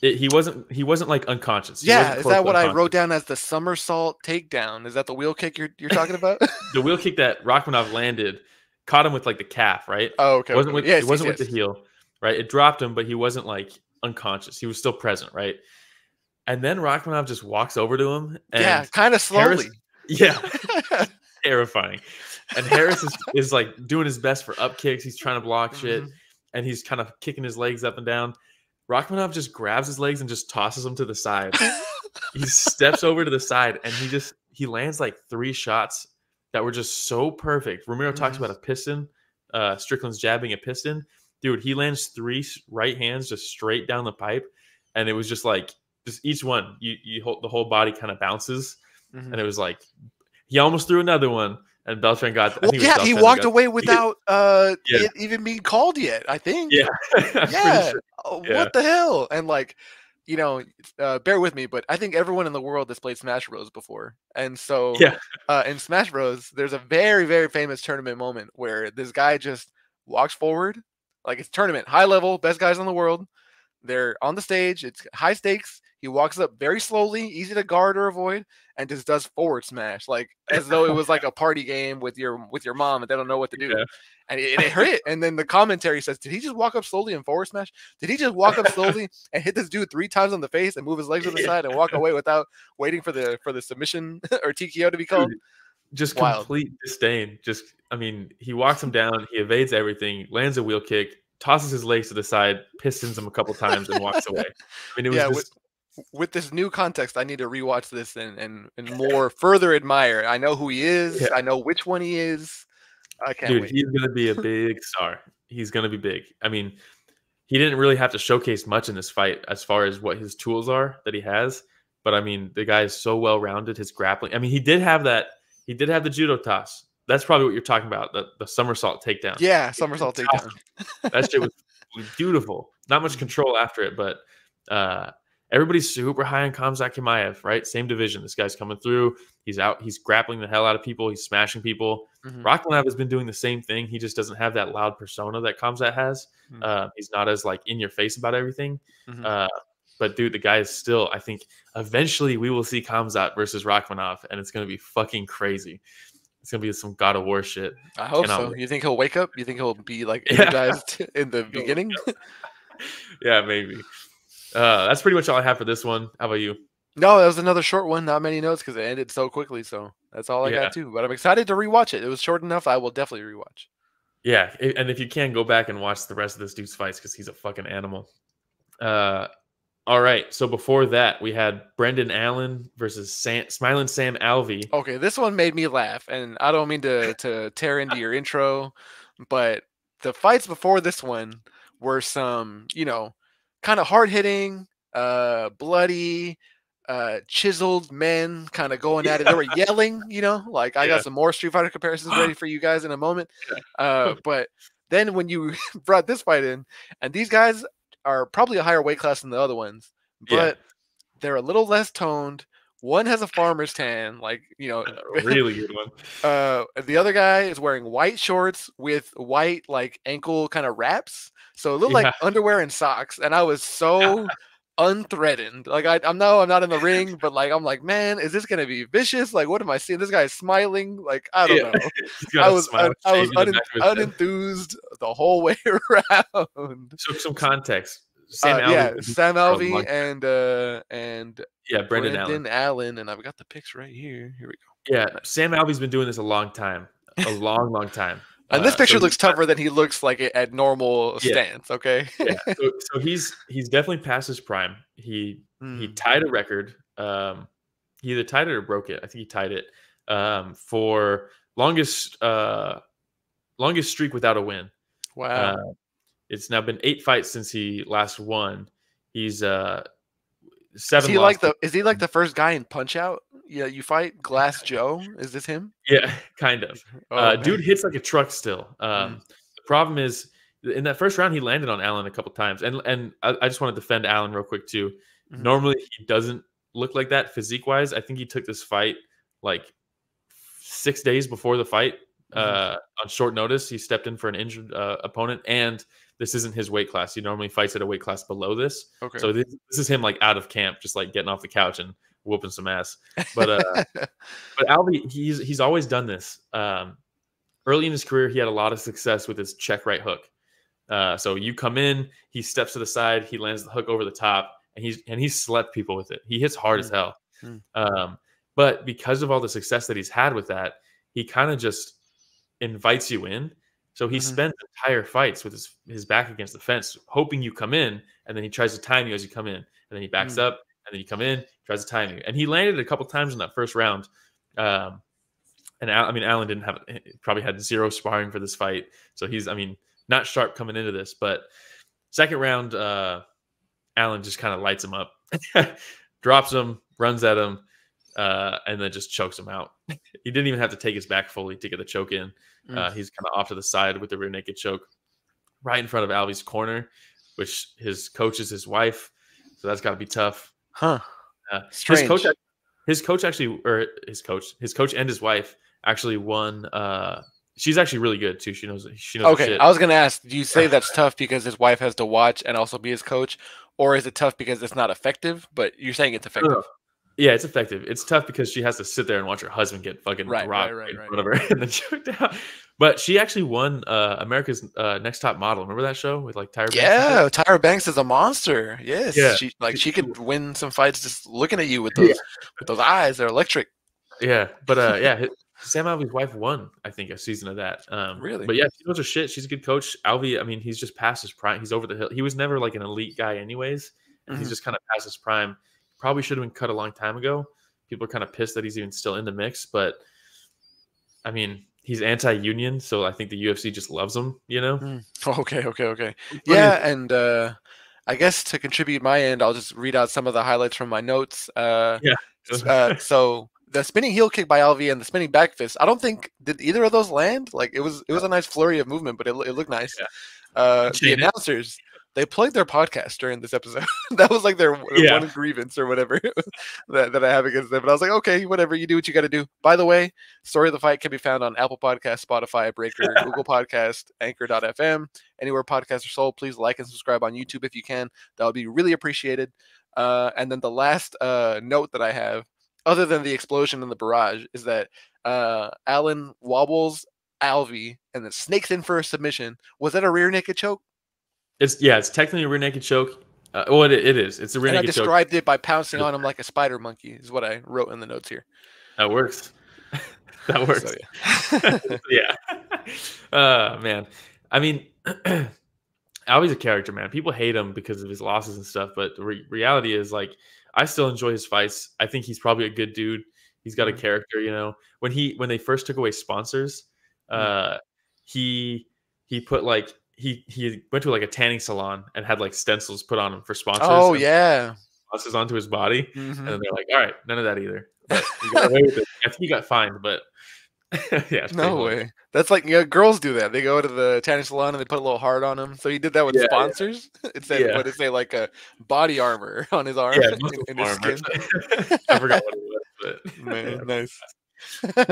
He wasn't like unconscious. Yeah, is that what I wrote down as the somersault takedown? Is that the wheel kick you're talking about? The wheel kick that Rakhmonov landed caught him with like the calf, right? Oh, okay. It wasn't with the heel, right? It dropped him, but he wasn't like unconscious. He was still present, right? And then Rakhmonov just walks over to him, and yeah, kind of slowly. Yeah, terrifying. And Harris is like doing his best for up kicks. He's trying to block shit, and he's kind of kicking his legs up and down. Rakhmonov just grabs his legs and just tosses him to the side. He steps over to the side, and he lands like 3 shots that were just so perfect. Ramiro talks about a piston. Strickland's jabbing a piston. Dude, he lands 3 right hands just straight down the pipe, and it was just like each one. You hold, the whole body kind of bounces, and it was like he almost threw another one. And Beltran got that. Well, yeah, he walked away without it even being called yet, I think. Yeah. Yeah. Sure. Yeah. What the hell? And like, you know, bear with me, but I think everyone in the world has played Smash Bros. Before. And so in Smash Bros., there's a very, very famous tournament moment where this guy just walks forward. Like, it's tournament, high level, best guys in the world. They're on the stage. It's high stakes. He walks up very slowly, easy to guard or avoid, and just does forward smash, like as though it was like a party game with your mom, and they don't know what to do. Yeah. And it hit. And then the commentary says, "Did he just walk up slowly and forward smash? Did he just walk up slowly and hit this dude 3 times on the face and move his legs to the side and walk away without waiting for the submission or TKO to be called?" Just wild. Complete disdain. Just, I mean, he walks him down, he evades everything, lands a wheel kick, tosses his legs to the side, pistons him a couple times, and walks away. I mean, it was just. With this new context, I need to rewatch this and more further admire. I know who he is. Yeah. I know which one he is. I can't wait. He's going to be a big star. He's going to be big. I mean, he didn't really have to showcase much in this fight as far as what his tools are that he has. But, I mean, the guy is so well-rounded, his grappling. I mean, he did have that. He did have the judo toss. That's probably what you're talking about, the somersault takedown. Yeah, somersault takedown. That shit was beautiful. Not much control after it, but – everybody's super high on Khamzat Chimaev, right? Same division. This guy's coming through. He's out. He's grappling the hell out of people. He's smashing people. Rakhmonov has been doing the same thing. He just doesn't have that loud persona that Khamzat has. He's not as like in your face about everything. But dude, the guy is still. I think eventually we will see Khamzat versus Rakhmonov, and it's gonna be fucking crazy. It's gonna be some God of War shit. I hope so. Wait. You think he'll wake up? You think he'll be like energized in the beginning? Yeah, maybe. That's pretty much all I have for this one. How about you? No, that was another short one. Not many notes because it ended so quickly. So that's all I got too. But I'm excited to rewatch it. It was short enough. I will definitely rewatch. Yeah, and if you can, go back and watch the rest of this dude's fights because he's a fucking animal. All right. So before that, we had Brendan Allen versus Smiling Sam Alvey. Okay, this one made me laugh, and I don't mean to tear into your intro, but the fights before this one were some, you know, kind of hard-hitting, bloody, chiseled men kind of going at it. They were yelling, you know, like I got some more Street Fighter comparisons ready for you guys in a moment. But then when you brought this fight in, and these guys are probably a higher weight class than the other ones, but they're a little less toned. One has a farmer's tan, like, you know, really good one. The other guy is wearing white shorts with white, like, ankle kind of wraps. So it looked like underwear and socks. And I was so unthreatened. Like, I'm not in the ring, but like, I'm like, man, is this going to be vicious? Like, what am I seeing? This guy is smiling. Like, I don't know. I was unenthused the whole way around. So some context. Sam Alvey and Brendan Allen, and I've got the pics right here. Here we go. Yeah, Sam Alvey's been doing this a long time, a long time. And this picture looks tougher than he looks like at normal stance. Okay. So he's definitely past his prime. He tied a record. He either tied it or broke it. I think he tied it for longest streak without a win. Wow. It's now been 8 fights since he last won. He's 7. Is he like the first guy in Punch Out? Yeah, you fight Glass Joe. Is this him? Yeah, kind of. Oh, dude hits like a truck still. The problem is in that first round he landed on Allen a couple times, and I just want to defend Allen real quick too. Mm-hmm. Normally he doesn't look like that physique wise. I think he took this fight like 6 days before the fight. On short notice, he stepped in for an injured opponent, and this isn't his weight class. He normally fights at a weight class below this. Okay. So this is him like out of camp, just like getting off the couch and whooping some ass. But but Alvey, he's always done this. Early in his career, he had a lot of success with his check right hook. So you come in, he steps to the side, he lands the hook over the top, and he's slept people with it. He hits hard as hell. But because of all the success that he's had with that, he kind of just invites you in. So he spends entire fights with his back against the fence, hoping you come in, and then he tries to time you as you come in, and then he backs up, and then you come in, tries to time you. And he landed a couple times in that first round. And Allen didn't have, probably had zero sparring for this fight. So he's, I mean, not sharp coming into this, but second round, Allen just kind of lights him up, drops him, runs at him, and then just chokes him out. He didn't even have to take his back fully to get the choke in. He's kind of off to the side with the rear naked choke right in front of Alvey's corner, which his coach is his wife. So that's got to be tough. Huh. His coach and his wife actually won. She's actually really good too. She knows okay, shit. I was going to ask, do you say that's tough because his wife has to watch and also be his coach, or is it tough because it's not effective, but you're saying it's effective? Yeah, it's effective. It's tough because she has to sit there and watch her husband get fucking robbed in front of her and then choked out. But she actually won America's Next Top Model. Remember that show with like Tyra? Yeah, Banks? Tyra Banks is a monster. Yes, yeah. she could win some fights just looking at you with those with those eyes. They're electric. Yeah, but Sam Alvey's wife won, I think, a season of that. Really? But yeah, she knows her shit. She's a good coach. Alvey, I mean, he's just past his prime. He's over the hill. He was never like an elite guy, anyways. And he's just kind of past his prime. Probably should have been cut a long time ago. People are kind of pissed that he's even still in the mix, but I mean, he's anti-union, so I think the UFC just loves him, you know? Okay. Yeah, and I guess to contribute my end, I'll just read out some of the highlights from my notes. So the spinning heel kick by Alvey and the spinning back fist, I don't think, did either of those land? Like, it was a nice flurry of movement, but it looked nice. Yeah. The announcers... They played their podcast during this episode. That was like their one grievance or whatever that I have against them. But I was like, okay, whatever. You do what you got to do. By the way, Story of the Fight can be found on Apple Podcasts, Spotify, Breaker, Google Podcast, Anchor.fm, anywhere podcasts are sold. Please like and subscribe on YouTube if you can. That would be really appreciated. And then the last note that I have, other than the explosion and the barrage, is that Allen wobbles Alvey and then snakes in for a submission. Was that a rear naked choke? It's technically a rear naked choke. Well, it is. It's a rear naked choke. I described it by pouncing on him like a spider monkey is what I wrote in the notes here. That works. That works. So, yeah. Man. I mean, Alvey's a character, man. People hate him because of his losses and stuff, but the reality is, like, I still enjoy his fights. I think he's probably a good dude. He's got a character, you know. When they first took away sponsors, he put like... He went to like a tanning salon and had like stencils put on him for sponsors. Oh yeah, sponsors onto his body, and then they're like, "All right, none of that either." But he got away with it. I think he got fined, but yeah, no way. Cool. That's like girls do that. They go to the tanning salon and they put a little heart on him. So he did that with sponsors. Yeah. It said what did it say, like a body armor on his arm? Yeah, in his skin. I forgot what it was, but man, nice. I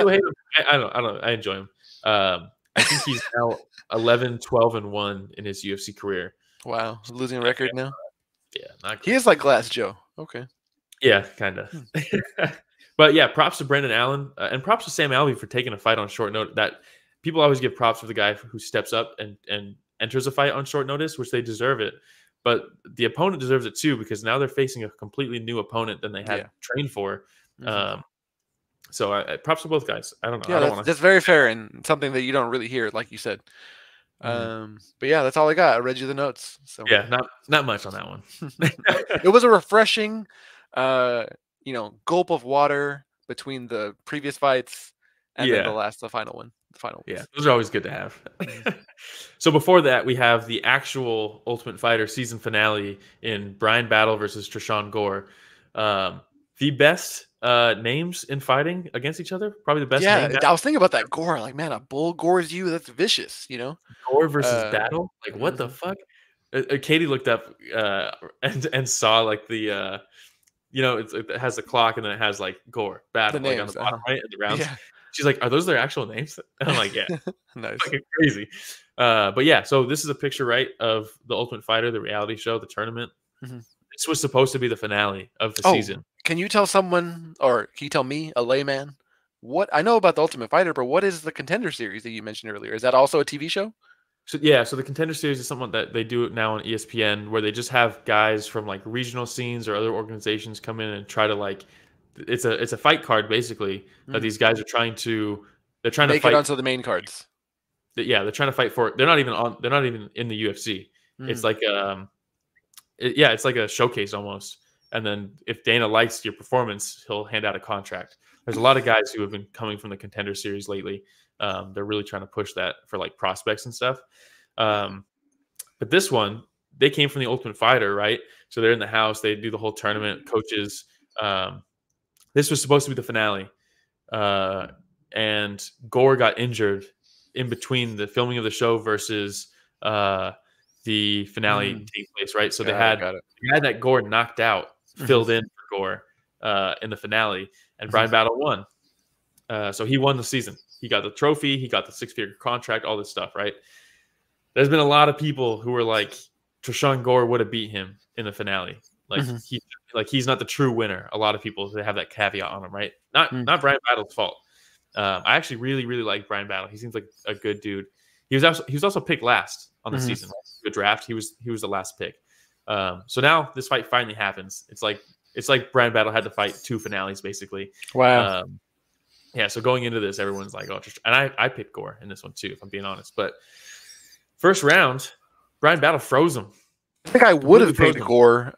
don't know. I enjoy him. I think he's now 11, 12, and 1 in his UFC career. Wow. Losing record now? Yeah. Not good. He is like Glass Joe. Okay. Yeah, kind of. But yeah, props to Brendan Allen and props to Sam Alvey for taking a fight on short notice. That people always give props to the guy who steps up and enters a fight on short notice, which they deserve it. But the opponent deserves it too, because now they're facing a completely new opponent than they had trained for. So props to both guys. I don't know. Yeah, that's very fair and something that you don't really hear, like you said. But yeah, that's all I got. I read you the notes. So yeah, not much on that one. It was a refreshing, gulp of water between the previous fights and then the final one. Yeah, those are always good to have. So before that, we have the actual Ultimate Fighter season finale in Bryan Battle versus Tresean Gore. the best names in fighting against each other. Probably the best. Yeah, I was thinking about that Gore. Like, man, a bull gores you. That's vicious, you know? Gore versus Battle. Like, what the fuck? Katie looked up and saw, like, the... you know, it has a clock and then it has like Gore Battle, like, on the bottom right of the rounds. Yeah. She's like, "Are those their actual names?" And I'm like, "Yeah." Nice, fucking crazy. But yeah, so this is a picture, right, of The Ultimate Fighter, the reality show, the tournament. This was supposed to be the finale of the season. Can you tell someone, or can you tell me, a layman, what I know about The Ultimate Fighter, but what is the Contender Series that you mentioned earlier? Is that also a TV show? So yeah, so the Contender Series is something that they do now on ESPN, where they just have guys from like regional scenes or other organizations come in and try to, like, it's a fight card basically that these guys are trying to make to fight it onto the main cards. Yeah, they're trying to fight for it. They're not even in the UFC. It's like it's like a showcase almost. And then if Dana likes your performance, he'll hand out a contract. There's a lot of guys who have been coming from the Contender Series lately. They're really trying to push that for like prospects and stuff. But this one, they came from The Ultimate Fighter, right? So they're in the house. They do the whole tournament, coaches. This was supposed to be the finale. And Gore got injured in between the filming of the show versus the finale taking place, right? So they had that Gore knocked out, filled in for Gore in the finale. And Bryan Battle won. So he won the season. He got the trophy. He got the six-figure contract, all this stuff, right? There's been a lot of people who were like, Tresean Gore would have beat him in the finale. Like, he's not the true winner. A lot of people, they have that caveat on him, right? Not Bryan Battle's fault. I actually really, really like Bryan Battle. He seems like a good dude. He was also picked last on the season. Right? The draft, he was the last pick. So now this fight finally happens. It's like Bryan Battle had to fight two finales, basically. Wow. Yeah, so going into this, everyone's like, oh, and I picked Gore in this one too, if I'm being honest. But first round, Bryan Battle froze him. I think I would have picked Gore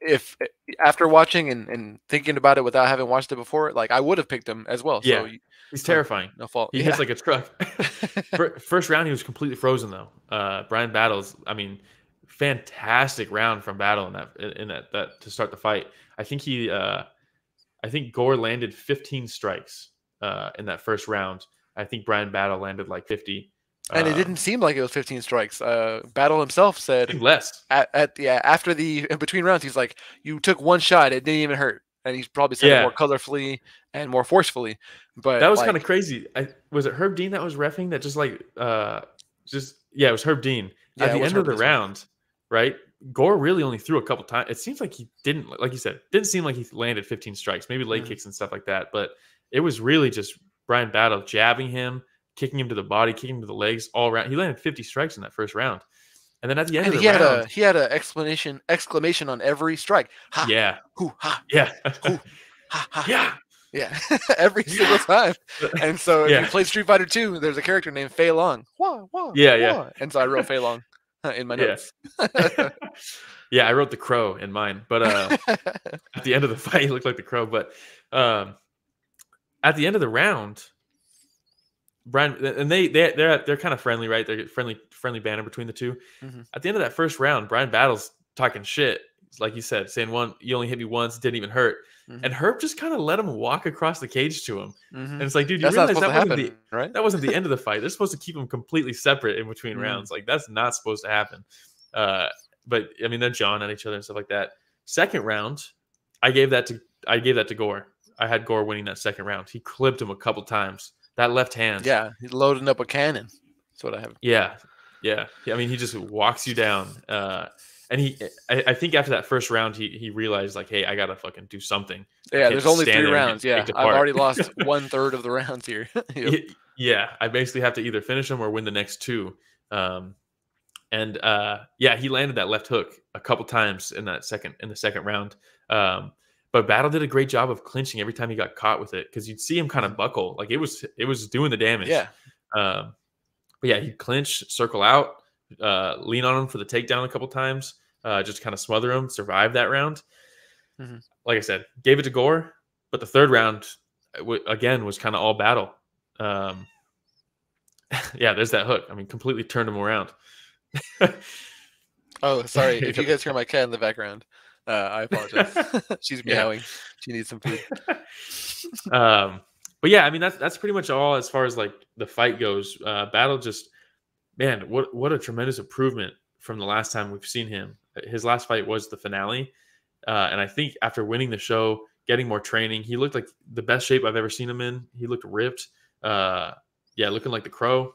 if, after watching and thinking about it without having watched it before, like, I would have picked him as well. Yeah, so he's terrifying. No fault. He hits like a truck. First round, he was completely frozen though. Bryan Battle's, I mean, fantastic round from Battle in that to start the fight. I think Gore landed 15 strikes. In that first round, I think Bryan Battle landed like 50, and it didn't seem like it was 15 strikes. Battle himself said less. After the in between rounds, he's like, "You took one shot, it didn't even hurt," and he's probably said it more colorfully and more forcefully. But that was kind of crazy. Was it Herb Dean that was reffing that? Just like, it was Herb Dean at the end of the round, right? Gore really only threw a couple times. It seems like he didn't, like you said, didn't seem like he landed 15 strikes, maybe leg kicks and stuff like that, but. It was really just Bryan Battle jabbing him, kicking him to the body, kicking him to the legs all around. He landed 50 strikes in that first round. And then at the end of the round... He had an exclamation on every strike. Ha, yeah. Hoo, ha, yeah. Hoo, ha, ha, yeah. Yeah. Every single time. And so if you play Street Fighter 2, there's a character named Fei Long. Wah, wah, wah. And so I wrote Fei Long in my notes. Yeah, I wrote the Crow in mine. But at the end of the fight, he looked like the Crow. But... at the end of the round, Bryan and they're kind of friendly, right? They're friendly banter between the two. At the end of that first round, Bryan Battle's talking shit, like you said, saying you only hit me once, didn't even hurt. And Herb just kind of let him walk across the cage to him, and it's like, dude, you realize that wasn't the end of the fight. They're supposed to keep them completely separate in between rounds. Like, that's not supposed to happen. But I mean, they're jawing at each other and stuff like that. Second round, I gave that to Gore. I had Gore winning that second round. He clipped him a couple times. That left hand. Yeah, he's loading up a cannon. That's what I have. Yeah, yeah. I mean, he just walks you down. And I think after that first round, he realized, like, hey, I got to fucking do something. Yeah, there's only 3 rounds. Yeah, I've already lost 1/3 of the rounds here. Yeah, I basically have to either finish him or win the next 2. Yeah, he landed that left hook a couple times in the second round. But Battle did a great job of clinching every time he got caught with it, because you'd see him kind of buckle. Like, it was doing the damage. Yeah. But yeah, he'd clinch, circle out, lean on him for the takedown a couple times, just kind of smother him, survive that round. Like I said, gave it to Gore, but the third round, again, was kind of all Battle. Yeah, there's that hook. I mean, completely turned him around. Oh, sorry. If you guys hear my cat in the background. I apologize. She's meowing. She needs some food. But yeah, I mean, that's pretty much all as far as like the fight goes. Battle just, man, what a tremendous improvement from the last time we've seen him. His last fight was the finale. And I think after winning the show, getting more training, he looked like the best shape I've ever seen him in. He looked ripped. Yeah, looking like the Crow.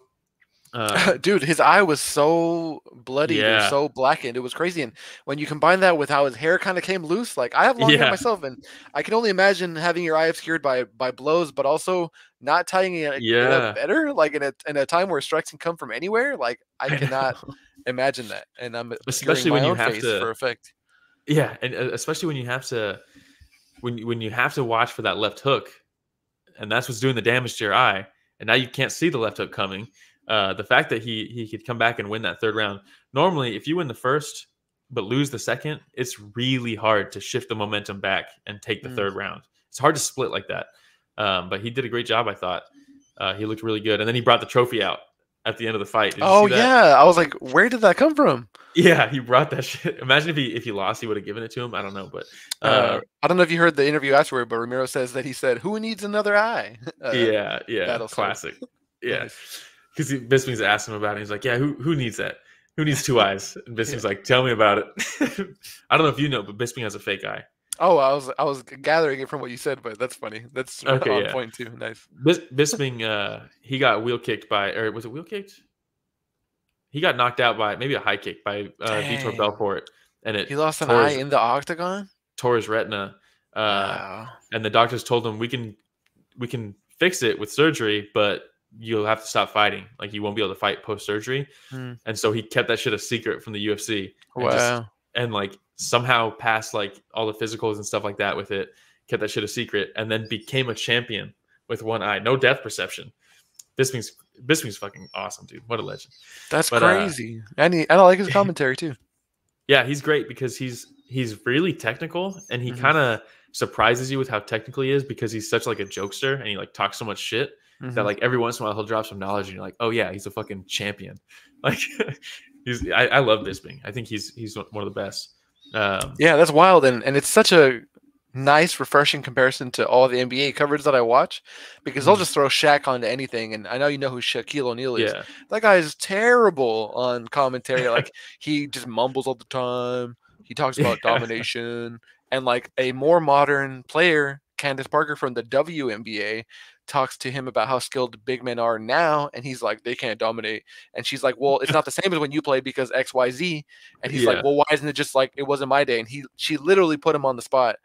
Dude, his eye was so bloody, and so blackened. It was crazy. And when you combine that with how his hair kind of came loose, like I have long hair myself, and I can only imagine having your eye obscured by blows, but also not tying it up better. Like in a time where strikes can come from anywhere, like I cannot imagine that. And I'm especially when you have to for effect. Yeah, and especially when you have to when you have to watch for that left hook, and that's what's doing the damage to your eye. And now you can't see the left hook coming. The fact that he could come back and win that third round. Normally, if you win the first but lose the second, it's really hard to shift the momentum back and take the third round. It's hard to split like that. But he did a great job, I thought. He looked really good. And then he brought the trophy out at the end of the fight. Oh, yeah. I was like, where did that come from? Yeah, he brought that shit. Imagine if he lost, he would have given it to him. I don't know. But I don't know if you heard the interview afterward, but Ramiro says that he said, who needs another eye? Classic. Yeah. Because Bisping's asked him about it. He's like, yeah, who needs that? Who needs two eyes? And Bisping's like, tell me about it. I don't know if you know, but Bisping has a fake eye. Oh, I was gathering it from what you said, but that's funny. That's okay, on point too. Nice. Bisping, he got wheel kicked by, or was it wheel kicked? He got knocked out by maybe a high kick by Vitor Belfort, and he lost an eye in the octagon. Tore his retina, wow. And the doctors told him we can fix it with surgery, but you'll have to stop fighting. Like you won't be able to fight post surgery, and so he kept that shit a secret from the UFC. Wow. And like somehow passed like all the physicals and stuff like that with it, kept that shit a secret, and then became a champion with one eye, no death perception. Bisping's fucking awesome, dude. What a legend. That's crazy. And I like his commentary too. Yeah, he's great because he's really technical, and he kind of surprises you with how technical he is because he's such like a jokester and he like talks so much shit that like every once in a while he'll drop some knowledge and you're like, oh yeah, he's a fucking champion. Like I love Bisping. I think he's one of the best. Yeah, that's wild, and it's such a nice, refreshing comparison to all the NBA coverage that I watch, because they'll just throw Shaq onto anything. And I know you know who Shaquille O'Neal is. Yeah. That guy is terrible on commentary. Like he just mumbles all the time. He talks about domination, and like a more modern player, Candace Parker from the WNBA, talks to him about how skilled big men are now, and he's like, they can't dominate. And she's like, well, it's not the same as when you played because XYZ. And he's like, well, why isn't it just like it wasn't my day? And she literally put him on the spot.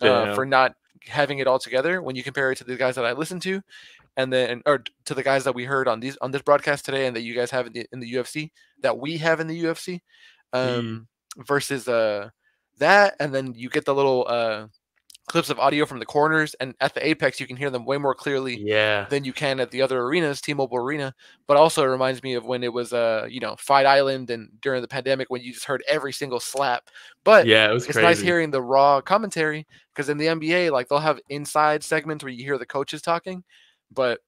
For not having it all together when you compare it to the guys that I listen to, and then or to the guys that we heard on this broadcast today, and that you guys have in the UFC, that we have in the UFC, versus that, and then you get the little clips of audio from the corners, and at the Apex you can hear them way more clearly than you can at the other arenas, T-Mobile Arena. But also it reminds me of when it was Fight Island and during the pandemic when you just heard every single slap. But yeah, it's nice hearing the raw commentary, because in the NBA like they'll have inside segments where you hear the coaches talking, but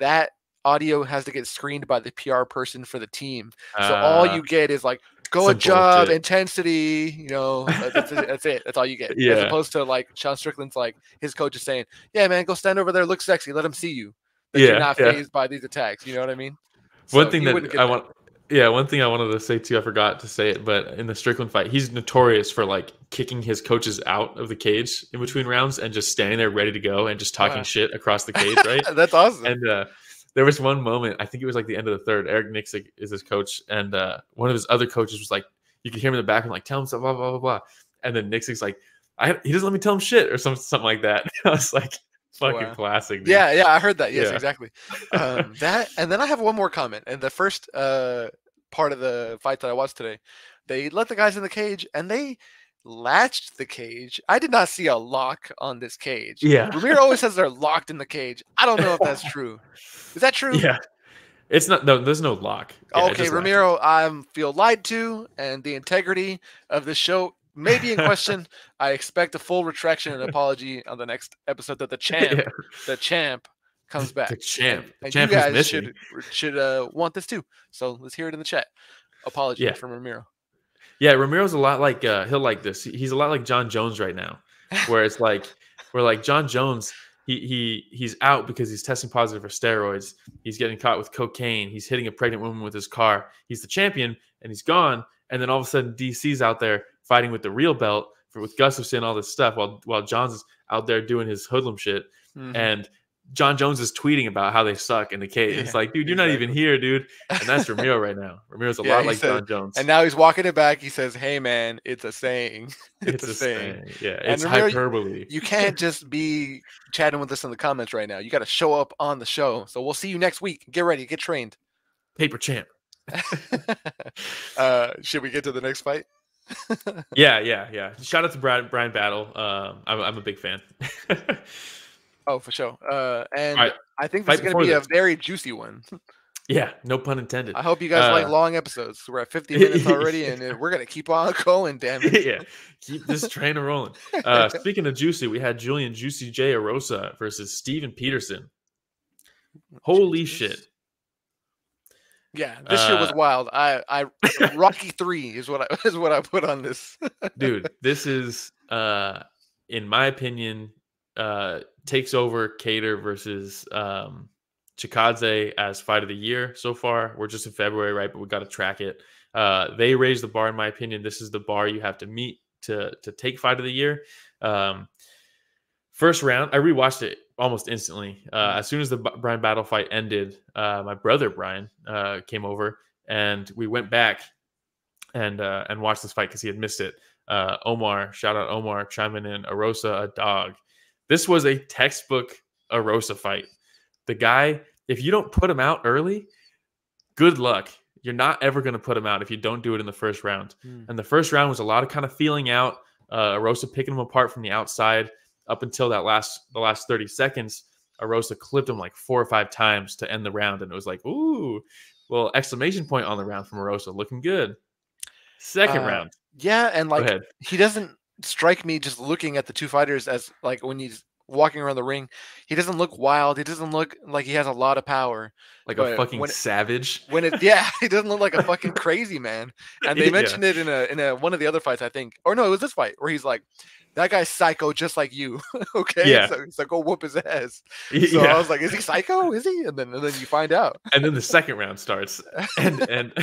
that audio has to get screened by the PR person for the team. So all you get is like good job, intensity, that's it. That's all you get. Yeah. As opposed to like Sean Strickland's like his coach is saying, yeah, man, go stand over there, look sexy, let him see you. That you're not phased by these attacks. You know what I mean? So one thing I wanted to say too, I forgot to say it, but in the Strickland fight, he's notorious for like kicking his coaches out of the cage in between rounds and just standing there ready to go and just talking shit across the cage, right? That's awesome. And there was one moment, I think it was like the end of the third. Eric Nixig is his coach, and one of his other coaches was like, "You can hear him in the background, like tell him stuff, blah blah blah blah." And then Nixig's like, "He doesn't let me tell him shit" or something like that. I was like, "Fucking classic." Dude. Yeah, I heard that. Yes, exactly. That, and then I have one more comment. And the first part of the fight that I watched today, they let the guys in the cage, and they latched the cage. I did not see a lock on this cage. Yeah, Ramiro always says they're locked in the cage. I don't know if that's true. Is that true? Yeah, it's not. No, there's no lock. Yeah, okay, Ramiro, I feel lied to, and the integrity of the show may be in question. I expect a full retraction and apology on the next episode that the champ comes back. The champ, the champ, you guys should want this too. So let's hear it in the chat. Apology from Ramiro. Yeah, Ramiro's a lot like he'll like this. He's a lot like John Jones right now, where it's like we're like John Jones. He's out because he's testing positive for steroids. He's getting caught with cocaine. He's hitting a pregnant woman with his car. He's the champion and he's gone. And then all of a sudden, DC's out there fighting with the real belt with Gustafson, all this stuff, while John's out there doing his hoodlum shit. Mm-hmm. And John Jones is tweeting about how they suck in the cage. Yeah, it's like, dude, you're exactly. not even here, dude. And that's Ramiro right now. Ramiro's a lot like John Jones. And now he's walking it back. He says, hey, man, it's a saying. It's a saying. Yeah, it's Ramiro, hyperbole. You can't just be chatting with us in the comments right now. You got to show up on the show. So we'll see you next week. Get ready. Get trained. Paper champ. Should we get to the next fight? Yeah. Shout out to Bryan Battle. I'm a big fan. Oh, for sure. And right. I think this is going to be a very juicy one. Yeah, no pun intended. I hope you guys like long episodes. We're at 50 minutes already, and we're going to keep on going, damn it. Yeah, keep this train rolling. Speaking of juicy, we had Julian Juicy J. Erosa versus Steven Peterson. Holy shit. Yeah, this year was wild. I Rocky 3 is what I put on this. Dude, this is, in my opinion, takes over Cater versus Chikadze as fight of the year so far. We're just in February, right? But we got to track it. They raised the bar, in my opinion. This is the bar you have to meet to take fight of the year. First round, I rewatched it almost instantly. As soon as the Bryan Battle fight ended, my brother Bryan came over and we went back and watched this fight because he had missed it. Omar, shout out Omar, chiming in. Erosa, a dog. This was a textbook Erosa fight. The guy, if you don't put him out early, good luck. You're not ever going to put him out if you don't do it in the first round. Mm. And the first round was a lot of kind of feeling out. Erosa picking him apart from the outside up until that last 30 seconds. Erosa clipped him like 4 or 5 times to end the round. And it was like, ooh, well, exclamation point on the round from Erosa. Looking good. Second round. Yeah, and like he doesn't strike me just looking at the two fighters as like when he's walking around the ring, he doesn't look wild. He doesn't look like he has a lot of power. Like but a fucking savage. He doesn't look like a fucking crazy man. And they mentioned it in one of the other fights, I think. Or no, it was this fight where he's like, that guy's psycho just like you. Okay. Yeah. So he's like, go whoop his ass. So I was like, is he psycho? Is he? And then you find out. And then the second round starts. And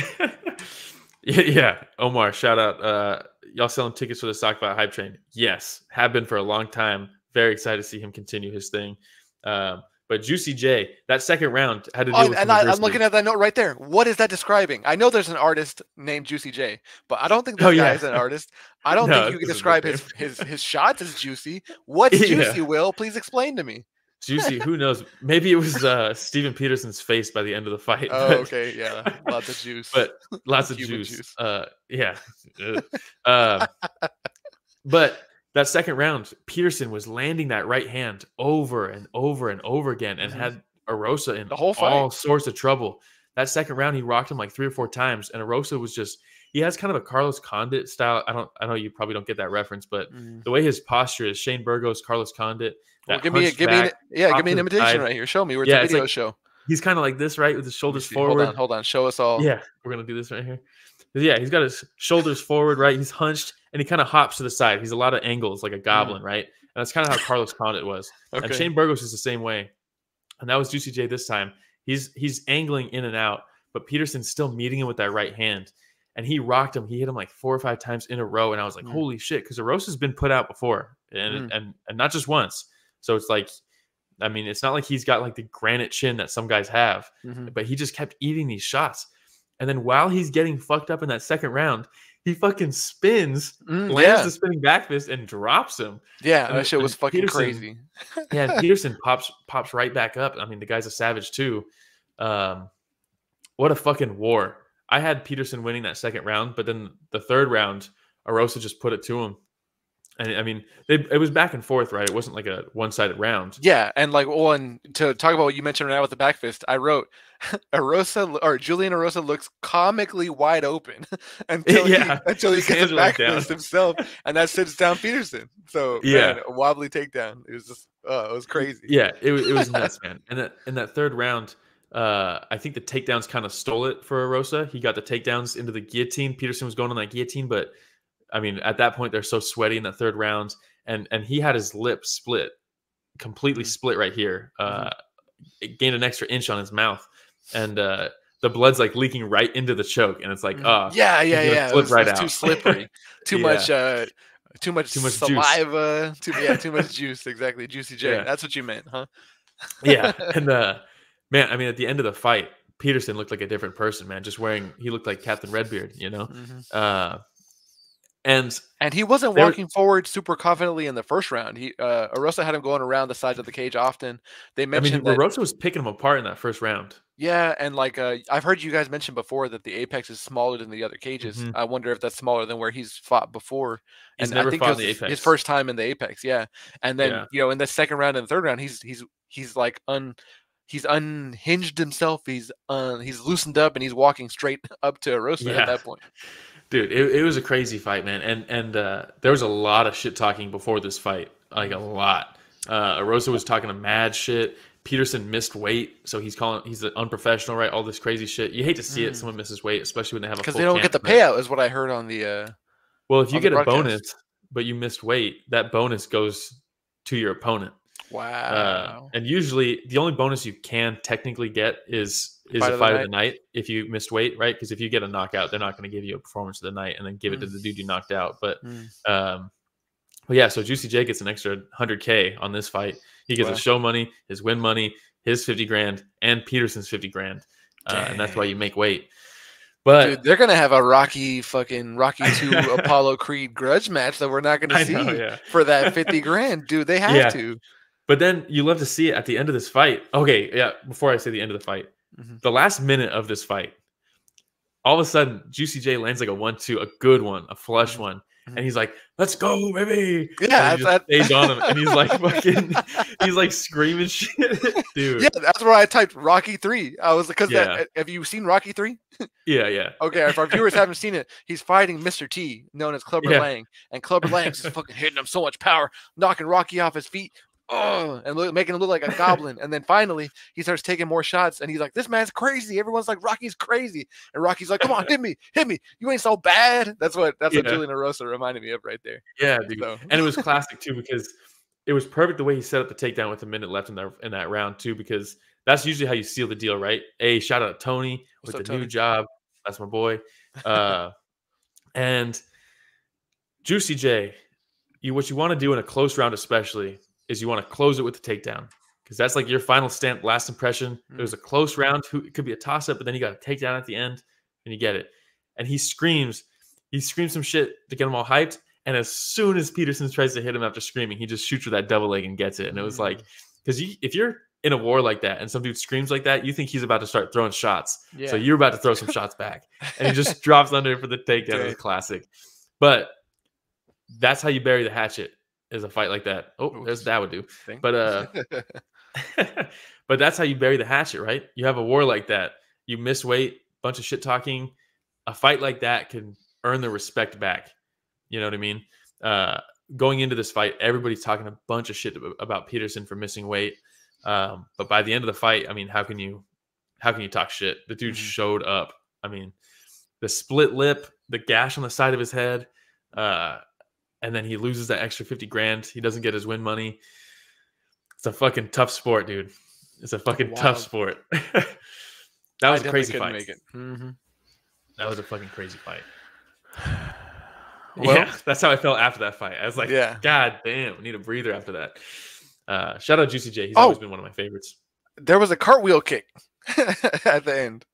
yeah, Omar, shout out. Y'all selling tickets for the Sock Fight Hype Train? Yes, have been for a long time. Very excited to see him continue his thing. But Juicy J, that second round had to do with. And I'm looking at that note right there. What is that describing? I know there's an artist named Juicy J, but I don't think this guy is an artist. I don't think you can describe his shots as juicy. What's juicy, Will? Please explain to me. Juicy, who knows? Maybe it was Steven Peterson's face by the end of the fight. Oh, okay, yeah, lots of juice. But lots of juice. But that second round, Peterson was landing that right hand over and over and over again, and had Erosa in the whole fight. All sorts of trouble. That second round, he rocked him like 3 or 4 times, and Erosa was just—he has kind of a Carlos Condit style. I know you probably don't get that reference, but the way his posture is, Shane Burgos, Carlos Condit. Well, give me an imitation right here. Show me. We're at the video show. He's kind of like this, right? With his shoulders forward. Hold on. Show us all. Yeah. We're going to do this right here. Yeah. He's got his shoulders forward, right? He's hunched and he kind of hops to the side. He's a lot of angles, like a goblin, right? And that's kind of how Carlos Condit was. Okay. And Shane Burgos is the same way. And that was Juicy J this time. He's angling in and out, but Peterson's still meeting him with that right hand. And he rocked him. He hit him like 4 or 5 times in a row. And I was like, holy shit. Because Erosa's been put out before and not just once. So it's like, I mean, it's not like he's got like the granite chin that some guys have, but he just kept eating these shots. And then while he's getting fucked up in that second round, he fucking spins, lands the spinning back fist and drops him. Yeah, that shit was fucking crazy. Yeah, Peterson pops right back up. I mean, the guy's a savage too. What a fucking war. I had Peterson winning that second round, but then the third round, Erosa just put it to him. And I mean, it was back and forth, right? It wasn't like a one-sided round. Yeah, and like one to talk about what you mentioned right now with the back fist, I wrote Julian Erosa looks comically wide open until he gets the back fist himself, and that sits down Peterson. So man, a wobbly takedown. It was just it was crazy. Yeah, it was nuts, man. And that third round, I think the takedowns kind of stole it for Erosa. He got the takedowns into the guillotine. Peterson was going on that guillotine, but I mean, at that point, they're so sweaty in the third round, and he had his lip split, completely split right here. It gained an extra inch on his mouth, and the blood's like leaking right into the choke, and it's like, oh, yeah, flip right out. Too slippery, too much. Too much saliva, juice. Too much juice. Exactly. Juicy J. Yeah. That's what you meant, huh? Yeah. And man, I mean, at the end of the fight, Peterson looked like a different person, man. Just wearing, he looked like Captain Redbeard, you know? And he wasn't walking forward super confidently in the first round. He Erosa had him going around the sides of the cage often. They mentioned that Erosa was picking him apart in that first round. Yeah, and like I've heard you guys mention before that the apex is smaller than the other cages. I wonder if that's smaller than where he's fought before. He's never fought in the apex. His first time in the apex, yeah. And then you know, in the second round and third round, he's like he's unhinged himself. He's loosened up and he's walking straight up to Erosa at that point. Dude, it was a crazy fight, man, and there was a lot of shit talking before this fight, like a lot. Erosa was talking a mad shit. Peterson missed weight, so he's unprofessional, right? All this crazy shit. You hate to see it. Someone misses weight, especially when they have a full camp. Because they don't get the payout, is what I heard on the. Well, if you get a bonus, but you missed weight, that bonus goes to your opponent. Wow. And usually, the only bonus you can technically get is a fight of the night if you missed weight, right? Because if you get a knockout, they're not going to give you a performance of the night and then give it to the dude you knocked out. But, but yeah, so Juicy J gets an extra $100K on this fight. He gets his show money, his win money, his $50,000, and Peterson's $50,000, and that's why you make weight. But dude, they're gonna have a Rocky 2 Apollo Creed grudge match that we're not gonna see for that $50,000, dude. They have to. But then you love to see it at the end of this fight. Okay, yeah. Before I say the end of the fight. The last minute of this fight, all of a sudden, Juicy J lands like a 1-2, a good one, a flush one. And he's like, let's go, baby. Yeah. And he just stayed on him. And he's like, fucking, he's like screaming shit. Dude. Yeah. That's where I typed Rocky 3. I was because have you seen Rocky 3? Yeah. Yeah. Okay. If our viewers haven't seen it, he's fighting Mr. T, known as Clubber Lang. And Clubber Lang's just fucking hitting him so much power, knocking Rocky off his feet. Oh, and making him look like a goblin. And then finally, he starts taking more shots. And he's like, this man's crazy. Everyone's like, Rocky's crazy. And Rocky's like, come on, hit me. Hit me. You ain't so bad. That's what Julian Erosa reminded me of right there. Yeah, dude. So. And it was classic, too, because it was perfect the way he set up the takedown with a minute left in that round, too, because that's usually how you seal the deal, right? Hey, shout out to Tony with the new job. That's my boy. And Juicy J, what you want to do in a close round especially is you want to close it with the takedown, because that's like your final stamp, last impression. It was a close round. It could be a toss-up, but then you got a takedown at the end, and you get it. And he screams some shit to get them all hyped, and as soon as Peterson tries to hit him after screaming, he just shoots with that double leg and gets it. And it was like, because if you're in a war like that and some dude screams like that, you think he's about to start throwing shots. Yeah. So you're about to throw some shots back. And he just drops under for the takedown. It was classic. But that's how you bury the hatchet. Is a fight like that. Oh, there's Dawodu. But but that's how you bury the hatchet, right? You have a war like that. You miss weight, bunch of shit talking. A fight like that can earn the respect back. You know what I mean? Going into this fight, everybody's talking a bunch of shit about Peterson for missing weight. But by the end of the fight, I mean, how can you talk shit? The dude showed up. I mean, the split lip, the gash on the side of his head, and then he loses that extra $50,000. He doesn't get his win money. It's a fucking tough sport, dude. It's a fucking tough sport. That was a crazy fight. Make it. That was a fucking crazy fight. Well, yeah, that's how I felt after that fight. I was like, God damn, I need a breather after that. Shout out Juicy J. He's always been one of my favorites. There was a cartwheel kick at the end.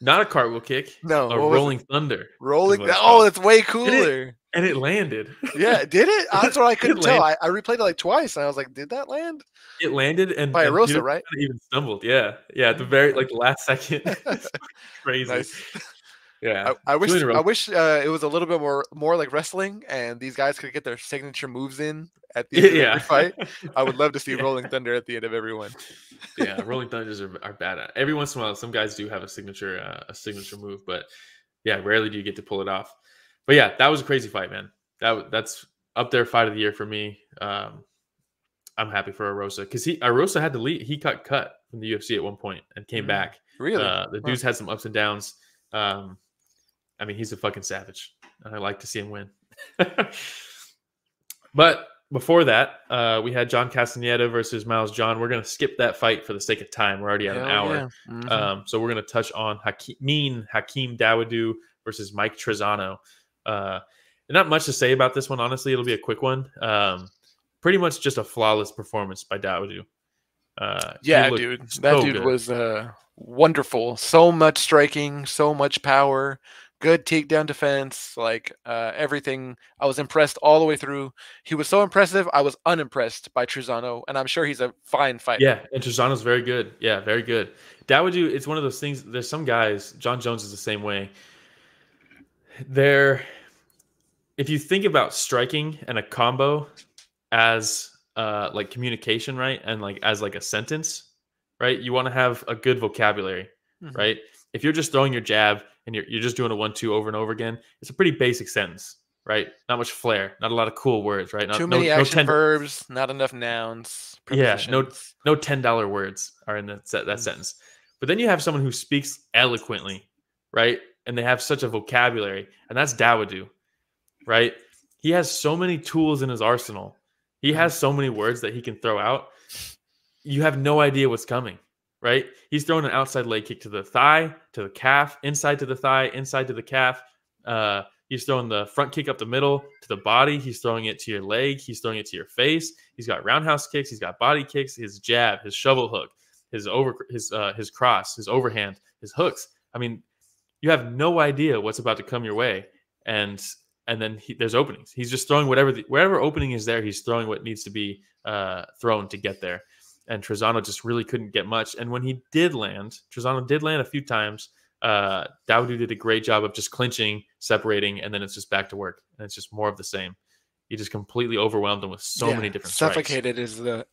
Not a cartwheel kick. No, a rolling thunder. That's way cooler. And it landed. Yeah, did it? That's what I couldn't tell. I replayed it like twice, and I was like, "Did that land?" It landed, and by Erosa, right? Even stumbled. Yeah. At the very the last second. It's crazy. Nice. Yeah, I wish it was a little bit more like wrestling, and these guys could get their signature moves in at the end of every fight. I would love to see Rolling Thunder at the end of every one. Yeah, Rolling Thunders are bad at. Every once in a while, some guys do have a signature move, but yeah, rarely do you get to pull it off. But yeah, that was a crazy fight, man. That's up there fight of the year for me. I'm happy for Erosa because Erosa had to leave. He got cut from the UFC at one point and came back. Really? The dude's had some ups and downs. I mean, he's a fucking savage. I like to see him win. But before that, we had John Castaneda versus Miles John. We're going to skip that fight for the sake of time. We're already at an hour. Yeah. Mm-hmm. So we're going to touch on Hakeem Dawodu versus Mike Trizano. Not much to say about this one. Honestly, it'll be a quick one. Pretty much just a flawless performance by Dawodu. Yeah, dude. That dude was wonderful. So much striking, so much power. Good takedown defense, like everything. I was impressed all the way through. He was so impressive. I was unimpressed by Trizano, and I'm sure he's a fine fighter. Yeah, and Trizano's very good. Yeah, very good. Dawodu, it's one of those things. There's some guys. John Jones is the same way. If you think about striking and a combo as like communication, right, and like as like a sentence, right, you want to have a good vocabulary, mm-hmm. right? If you're just throwing your jab and you're just doing a 1-2 over and over again, it's a pretty basic sentence, right? Not much flair, not a lot of cool words, right? Not, Too many verbs, not enough nouns. Yeah, no $10 words are in that sentence. But then you have someone who speaks eloquently, right? And they have such a vocabulary, and that's Dawodu, right? He has so many tools in his arsenal. He has so many words that he can throw out. You have no idea what's coming. Right? He's throwing an outside leg kick to the thigh, to the calf, inside to the thigh, inside to the calf. He's throwing the front kick up the middle to the body. He's throwing it to your leg. He's throwing it to your face. He's got roundhouse kicks. He's got body kicks, his jab, his shovel hook, his cross, his overhand, his hooks. I mean, you have no idea what's about to come your way. And then there's openings. He's just throwing wherever opening is there, he's throwing what needs to be thrown to get there. And Trizano just really couldn't get much. And when he did land, Trizano did land a few times. Dawodu did a great job of just clinching, separating, and then it's just back to work. And it's just more of the same. He just completely overwhelmed him with so many different strikes. Suffocated is the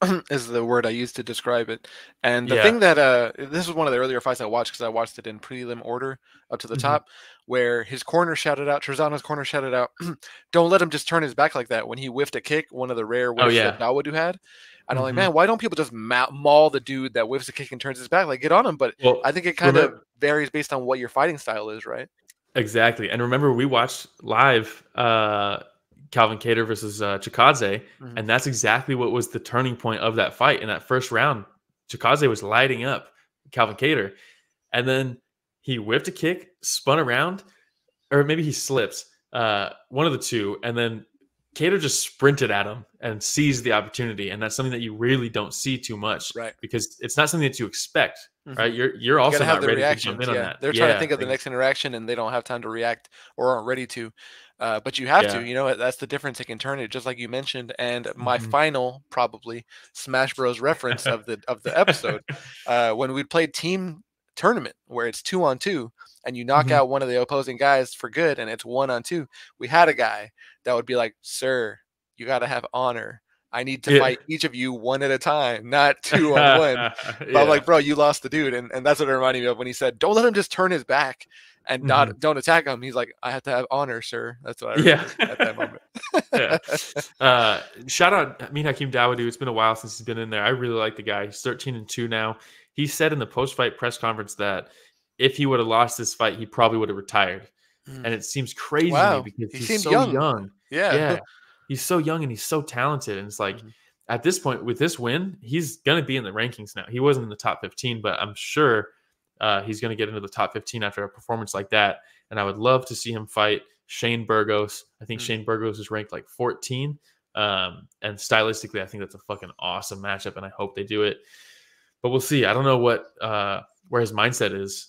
word I used to describe it. And the thing that this was one of the earlier fights I watched because I watched it in prelim order up to the top, where his corner shouted out, Trizano's corner shouted out, don't let him just turn his back like that. When he whiffed a kick, one of the rare whiffs that Dawodu had. And I'm like, man, why don't people just maul the dude that whiffs a kick and turns his back? Like, get on him. But I think it kind of varies based on what your fighting style is, right? Exactly. And remember, we watched live Calvin Cater versus Chikadze, and that's exactly what was the turning point of that fight. In that first round, Chikadze was lighting up Calvin Cater. And then he whipped a kick, spun around, or maybe he slips, one of the two, and then Cater just sprinted at him and seized the opportunity, and that's something that you really don't see too much, right? Because it's not something that you expect, right? You're also gotta have not ready to jump in on that. They're trying to think of the next interaction, and they don't have time to react or aren't ready to. But you have to, you know, that's the difference. It can turn it, just like you mentioned. And my final, probably Smash Bros reference of the episode, when we played team tournament, where it's 2-on-2. And you knock out one of the opposing guys for good, and it's 1-on-2. We had a guy that would be like, sir, you got to have honor. I need to fight each of you one at a time, not 2-on-1. But I'm like, bro, you lost the dude. And that's what it reminded me of when he said, don't let him just turn his back and don't attack him. He's like, I have to have honor, sir. That's what I remember at that moment. Shout out, Hakeem Dawodu. It's been a while since he's been in there. I really like the guy. He's 13-2 now. He said in the post-fight press conference that if he would have lost this fight, he probably would have retired. And it seems crazy to me because he's so young. Yeah. He's so young and he's so talented. And it's like at this point with this win, he's going to be in the rankings now. He wasn't in the top 15, but I'm sure he's going to get into the top 15 after a performance like that. And I would love to see him fight Shane Burgos. I think Shane Burgos is ranked like 14. And stylistically, I think that's a fucking awesome matchup and I hope they do it. But we'll see. I don't know what where his mindset is.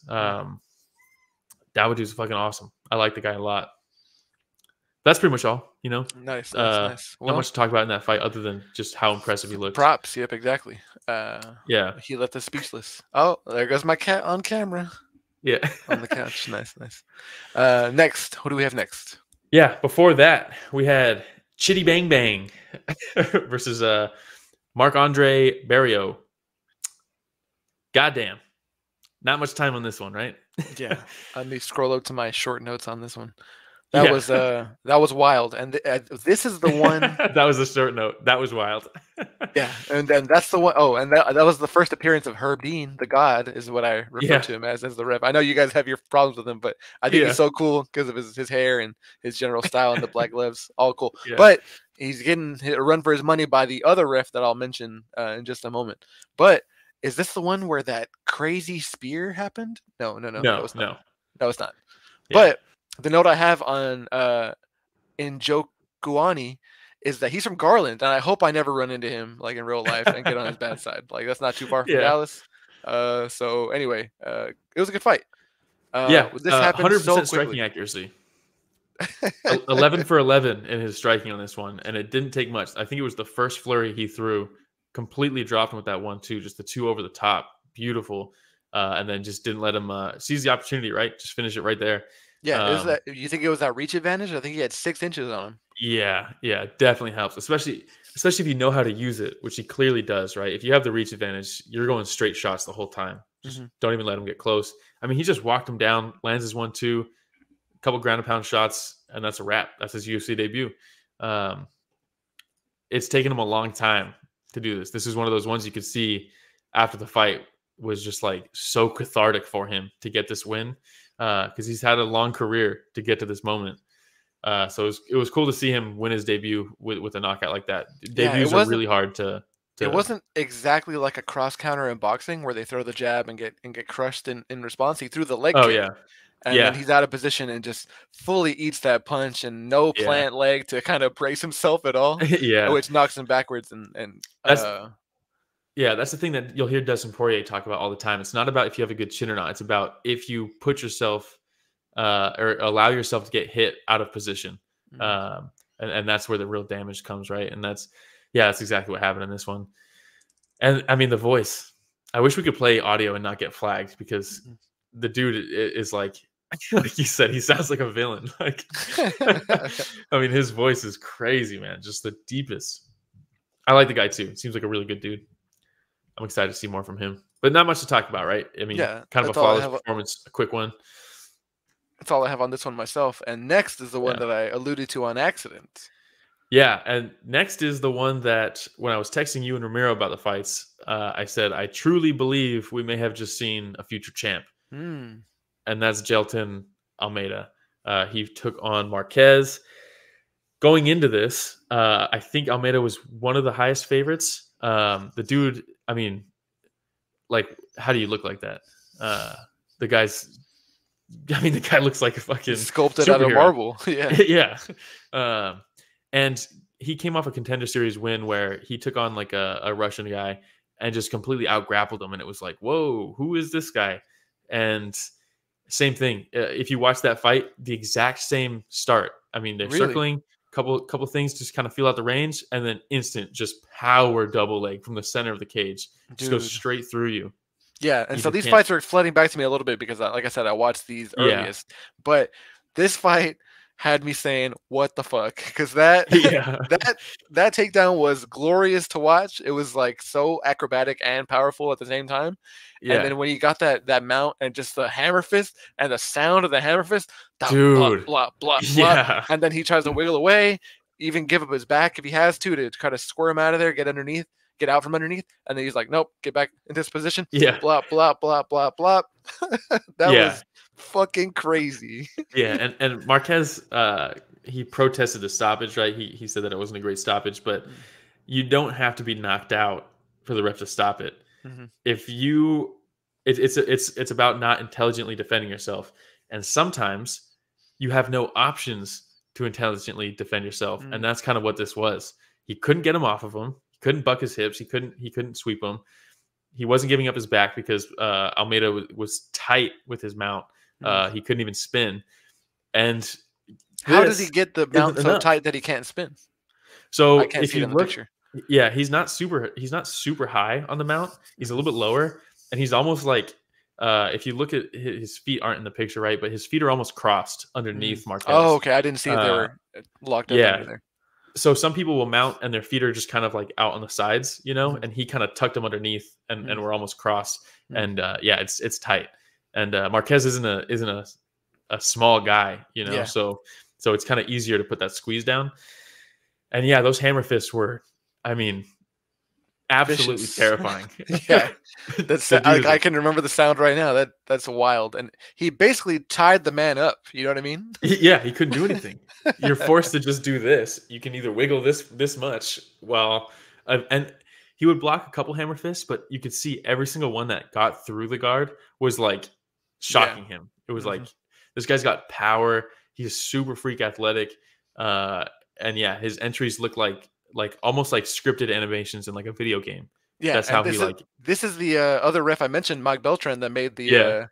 Dawodu's fucking awesome. I like the guy a lot. That's pretty much all, you know? Nice, nice. Well, not much to talk about in that fight other than just how impressive he looked. Props, yep, exactly. Yeah. He left us speechless. Oh, there goes my cat on camera. Yeah. On the couch. Nice, nice. Next, what do we have next? Yeah, before that, we had Chitty Bang Bang versus Marc-Andre Barrio. Goddamn. Not much time on this one, right? Yeah. Let me scroll up to my short notes on this one. That was that was wild, and this is the one. That was a short note. That was wild. Yeah, and that's the one. Oh, and that was the first appearance of Herb Dean, the God, is what I refer to him as the ref. I know you guys have your problems with him, but I think he's so cool because of his hair and his general style and the black gloves. All cool, but he's getting a run for his money by the other ref that I'll mention in just a moment. But is this the one where that crazy spear happened? No, that was not. Yeah. But the note I have on Njokuani is that he's from Garland, and I hope I never run into him like in real life and get on his bad side. Like that's not too far from Dallas. So anyway, it was a good fight. This happened 100% so striking accuracy. 11 for 11 in his striking on this one, and it didn't take much. I think it was the first flurry he threw, completely dropped him with that one too. Just the two over the top, beautiful, and then just didn't let him seize the opportunity. Right, just finish it right there. Yeah, is that, you think it was that reach advantage? I think he had 6 inches on him. Yeah, definitely helps, especially if you know how to use it, which he clearly does, right? If you have the reach advantage, you're going straight shots the whole time. Just don't even let him get close. I mean, he just walked him down, lands his 1-2, a couple ground-and-pound shots, and that's a wrap. That's his UFC debut. It's taken him a long time to do this. This is one of those ones you could see after the fight was just like so cathartic for him to get this win. Because he's had a long career to get to this moment. So it was cool to see him win his debut with a knockout like that. Debuts are really hard to. It wasn't exactly like a cross counter in boxing where they throw the jab and get crushed in response. He threw the leg kick. And then he's out of position and just fully eats that punch and no plant leg to kind of brace himself at all. Which knocks him backwards and that's the thing that you'll hear Dustin Poirier talk about all the time. It's not about if you have a good chin or not. It's about if you put yourself or allow yourself to get hit out of position. And that's where the real damage comes, right? And that's exactly what happened in this one. And, I mean, the voice. I wish we could play audio and not get flagged because the dude is like you said, he sounds like a villain. Like, I mean, his voice is crazy, man. Just the deepest. I like the guy, too. Seems like a really good dude. I'm excited to see more from him, but not much to talk about, right? I mean, kind of a flawless performance, a quick one. That's all I have on this one myself. And next is the one that I alluded to on accident. Yeah, and next is the one that when I was texting you and Ramiro about the fights, I said, I truly believe we may have just seen a future champ. And that's Gelton Almeida. He took on Marquez. Going into this, I think Almeida was one of the highest favorites. The dude, I mean, like, how do you look like that? The guy looks like a fucking sculpted superhero out of marble. And he came off a Contender Series win where he took on like a Russian guy and just completely outgrappled him. And it was like, whoa, who is this guy? And same thing. If you watch that fight, the exact same start. I mean, they're circling. Couple things, just kind of feel out the range, and then instant, just power double leg from the center of the cage. Just goes straight through you. Yeah, and so these fights are flooding back to me a little bit because, like I said, I watched these earliest. But this fight had me saying, what the fuck? Because that takedown was glorious to watch. It was like so acrobatic and powerful at the same time. Yeah. And then when he got that mount and just the hammer fist and the sound of the hammer fist, dude, blah, blah, blah, blah. And then he tries to wiggle away, even give up his back if he has to try to squirm out of there, get underneath, get out from underneath. And then he's like, nope, get back in this position. Yeah. Blah, blah, blah, blah, blah. That was fucking crazy. And Marquez, he protested the stoppage, right? He said that it wasn't a great stoppage, but you don't have to be knocked out for the ref to stop it. If you, it's about not intelligently defending yourself, and sometimes you have no options to intelligently defend yourself, and that's kind of what this was. He couldn't get him off of him. He couldn't buck his hips. He couldn't sweep him. He wasn't giving up his back because Almeida was tight with his mount. He couldn't even spin. And how does he get the mount so tight that he can't spin? So I can't see it in the picture. Yeah, he's not super high on the mount. He's a little bit lower, and he's almost like if you look at his feet aren't in the picture, right? But his feet are almost crossed underneath Marquez. Oh, okay. I didn't see they were locked up under there. So some people will mount and their feet are just kind of like out on the sides, you know, and he kind of tucked them underneath and we're almost crossed. And it's tight. And Marquez isn't a small guy, you know, so So it's kind of easier to put that squeeze down. And yeah, those hammer fists were, I mean, absolutely vicious. Terrifying. Yeah, that's I can remember the sound right now. That's wild. And he basically tied the man up. You know what I mean? Yeah, he couldn't do anything. You're forced to just do this. You can either wiggle this much while, and he would block a couple hammer fists, but you could see every single one that got through the guard was like shocking him. It was like, this guy's got power. He's super freak athletic. And yeah, his entries look like almost like scripted animations in like a video game. Yeah, that's how this is the other ref I mentioned, Mike Beltran, that made the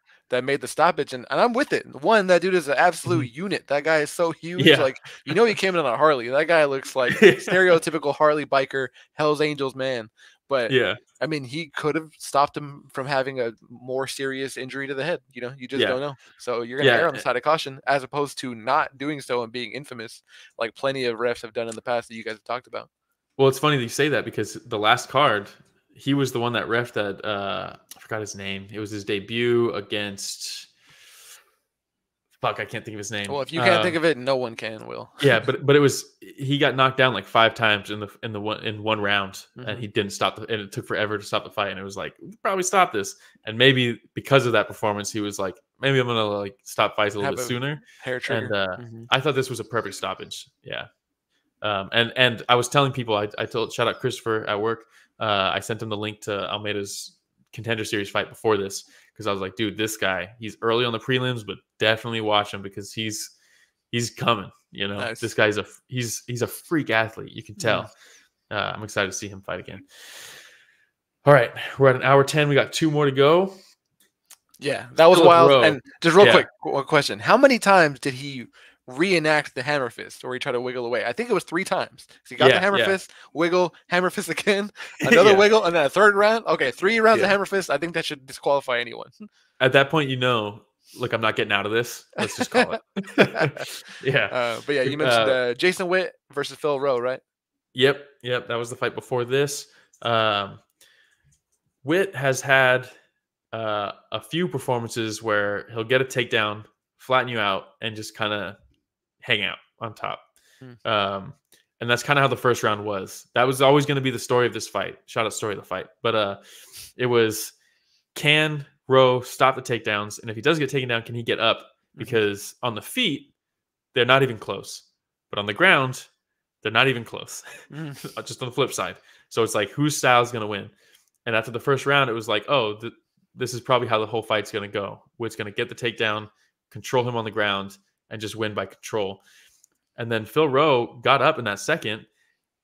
stoppage, and I'm with it. One, that dude is an absolute unit. That guy is so huge. Yeah. Like, you know, he came in on a Harley. That guy looks like stereotypical Harley biker, Hell's Angels man. But yeah, I mean, he could have stopped him from having a more serious injury to the head. You know, you just don't know. So you're gonna err on the side of caution, as opposed to not doing so and being infamous, like plenty of refs have done in the past that you guys have talked about. Well, it's funny that you say that, because the last card, he was the one that ref that I forgot his name. It was his debut against. Fuck, I can't think of his name. Well, if you can't think of it, no one can. Will. Yeah, but it was, he got knocked down like 5 times in one round, and he didn't stop and it took forever to stop the fight. And it was like, we could probably stop this. And maybe because of that performance, he was like, maybe I'm gonna like stop fights a little bit sooner. Hair trigger. And I thought this was a perfect stoppage. Yeah. And I was telling people, I told, shout out Christopher at work. I sent him the link to Almeida's Contender Series fight before this, because I was like, dude, this guy, he's early on the prelims, but definitely watch him, because he's coming. You know, nice. This guy's he's a freak athlete. You can tell. Yeah. I'm excited to see him fight again. All right, we're at an hour 10. We got 2 more to go. Yeah, that was wild. Rowe. And just real quick, a question: how many times did he reenact the hammer fist, or he tried to wiggle away? I think it was 3 times. So he got the hammer fist, wiggle, hammer fist again, another wiggle, and then a third round. Okay, 3 rounds of hammer fist. I think that should disqualify anyone. At that point, you know, look, I'm not getting out of this. Let's just call it. But yeah, you mentioned Jason Witt versus Phil Rowe, right? Yep. That was the fight before this. Witt has had a few performances where he'll get a takedown, flatten you out, and just kind of hang out on top. And that's kind of how the first round was. That was always going to be the story of this fight. Shout out story of the fight. But it was, can Rowe stop the takedowns? And if he does get taken down, can he get up? Because on the feet, they're not even close. But on the ground, they're not even close. Just on the flip side. So it's like, whose style is going to win? And after the first round, it was like, oh, this is probably how the whole fight's going to go. Witt's going to get the takedown, control him on the ground, and just win by control. And then Phil Rowe got up in that second,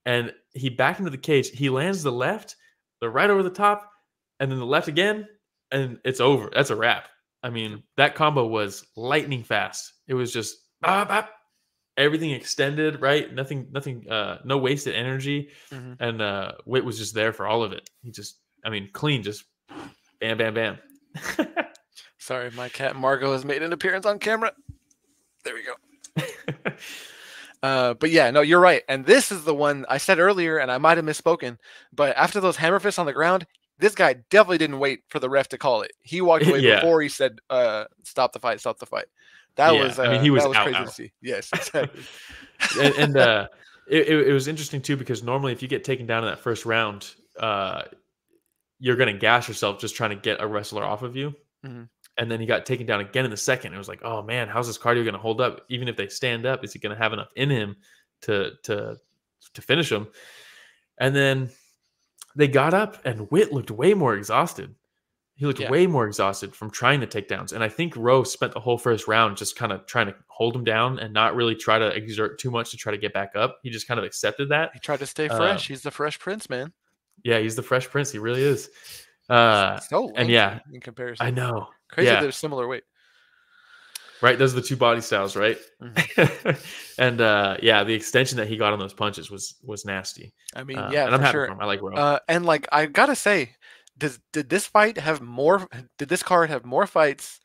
and he backed into the cage. He lands the left, the right over the top, and then the left again, and it's over. That's a wrap. I mean, that combo was lightning fast. It was just bop, bop. Everything extended, right? Nothing. No wasted energy. And Witt was just there for all of it. He just, I mean, clean, just bam, bam, bam. Sorry, my cat Margo has made an appearance on camera. There we go. But yeah, no, you're right. And this is the one I said earlier, and I might have misspoken, but after those hammer fists on the ground, this guy definitely didn't wait for the ref to call it. He walked away before he said, stop the fight. That was, I mean, he was, that was crazy to see. Yes, exactly. and it was interesting too, because normally if you get taken down in that first round, you're going to gas yourself just trying to get a wrestler off of you. And then he got taken down again in the second. It was like, oh man, how's his cardio going to hold up? Even if they stand up, is he going to have enough in him to finish him? And then they got up, and Witt looked way more exhausted. He looked way more exhausted from trying the takedowns. And I think Rowe spent the whole first round just kind of trying to hold him down and not really try to exert too much to try to get back up. He just kind of accepted that. He tried to stay fresh. He's the Fresh Prince, man. Yeah, he's the Fresh Prince. He really is. So and yeah, in comparison, I know, crazy they're similar weight, right? Those are the two body styles, right? And yeah, the extension that he got on those punches was nasty. I mean, yeah, and I'm happy for him. I like Rowe. And like, I gotta say, did this fight have more? Did this card have more fights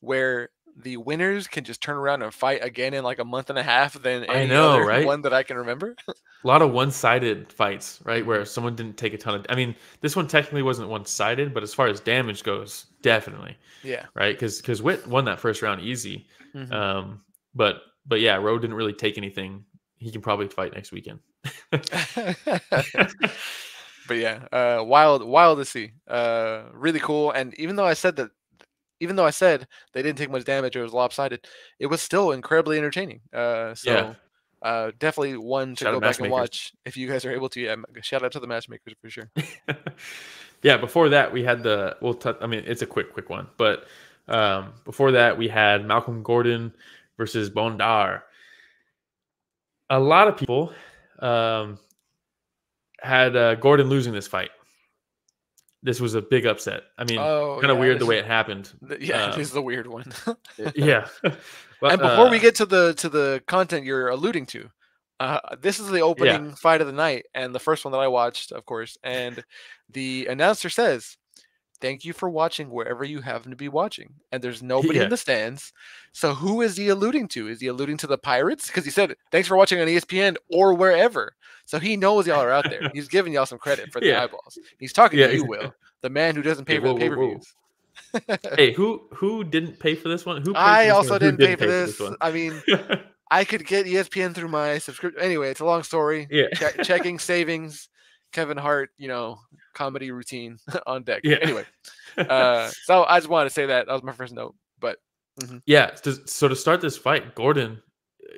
where the winners can just turn around and fight again in like a month and a half than any other one that I can remember? A lot of one-sided fights, right? Where someone didn't take a ton of, I mean, this one technically wasn't one-sided, but as far as damage goes, definitely. Yeah. Right. Cause Witt won that first round easy. But but yeah, Rowe didn't really take anything. He can probably fight next weekend. But yeah, wild to see. Really cool. And even though I said they didn't take much damage, it was lopsided, it was still incredibly entertaining. Definitely one to go back and watch if you guys are able to. Yeah, shout out to the matchmakers for sure. Yeah, before that we had it's a quick one, but before that we had Malcolm Gordon versus Bondar. A lot of people had Gordon losing this fight. This was a big upset. I mean, weird the way it happened. Yeah, this is the weird one. Yeah. But, and before we get to the content you're alluding to, this is the opening fight of the night and the first one that I watched, of course. And the announcer says, "Thank you for watching wherever you happen to be watching." And there's nobody in the stands. So who is he alluding to? Is he alluding to the Pirates? Because he said, "Thanks for watching on ESPN or wherever." So he knows y'all are out there. He's giving y'all some credit for the eyeballs. He's talking to you, Will, the man who doesn't pay for the pay-per-views. Hey, who didn't pay for this one? I also didn't pay for this. I mean, I could get ESPN through my subscription. Anyway, it's a long story. Yeah. Checking savings. Kevin Hart, comedy routine on deck. Yeah. Anyway, so I just wanted to say that was my first note. But so to start this fight, Gordon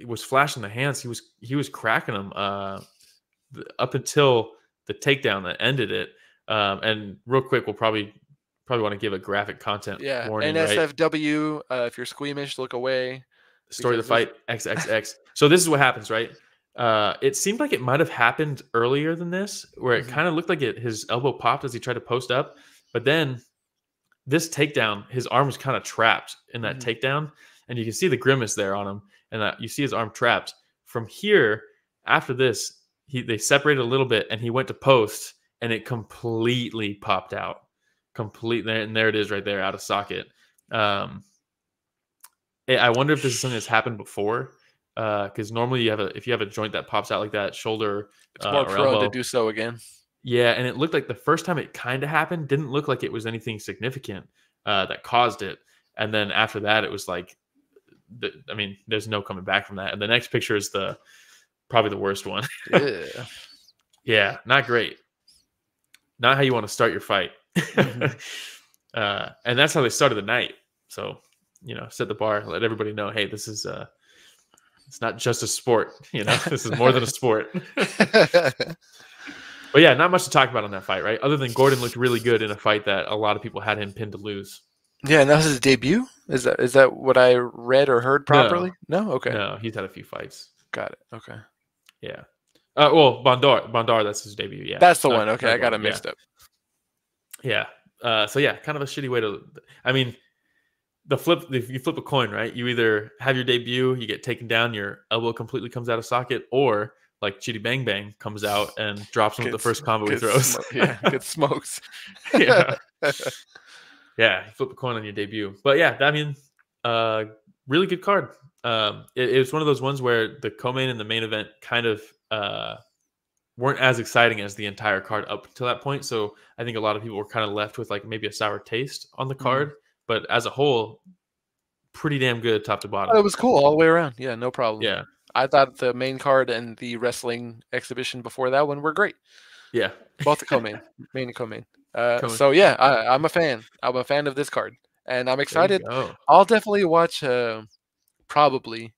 was flashing the hands. He was cracking them up until the takedown that ended it. And real quick, we'll probably want to give a graphic content warning. NSFW. Right? If you're squeamish, look away. Story of the fight. XXX. So this is what happens, right? It seemed like it might have happened earlier than this, where it kind of looked like his elbow popped as he tried to post up, but then this takedown, his arm was kind of trapped in that takedown, and you can see the grimace there on him, and you see his arm trapped. From here, after this, they separated a little bit, and he went to post, and it completely popped out, and there it is right there, out of socket. I wonder if this is something that's happened before. Because normally if you have a joint that pops out like that, shoulder, it's more prone to do so again. Yeah, and it looked like the first time it kind of happened, didn't look like it was anything significant that caused it. And then after that, it was like, there's no coming back from that. And the next picture is probably the worst one. Yeah, not great. Not how you want to start your fight. And that's how they started the night. So set the bar, let everybody know, hey, this is it's not just a sport, this is more than a sport. But yeah, not much to talk about on that fight, right? Other than Gordon looked really good in a fight that a lot of people had him pinned to lose. Yeah, and that was his debut? Is that what I read or heard properly? No? Okay. No, he's had a few fights. Got it. Okay. Yeah. Well, Bondar, that's his debut. Yeah. That's the one. Okay, I got it mixed up. Yeah. So yeah, kind of a shitty way to, if you flip a coin, right? You either have your debut, you get taken down, your elbow completely comes out of socket, or like Chitty Bang Bang comes out and drops him with the first combo he throws. Gets smokes. Yeah, you flip a coin on your debut. But yeah, really good card. It was one of those ones where the co-main and the main event kind of weren't as exciting as the entire card up to that point. So I think a lot of people were kind of left with like maybe a sour taste on the card. But as a whole, pretty damn good top to bottom. It was cool all the way around. Yeah, no problem. Yeah. I thought the main card and the wrestling exhibition before that one were great. Yeah. Both the co-main. Main and co-main. So, yeah, I'm a fan. I'm a fan of this card. And I'm excited. I'll definitely watch probably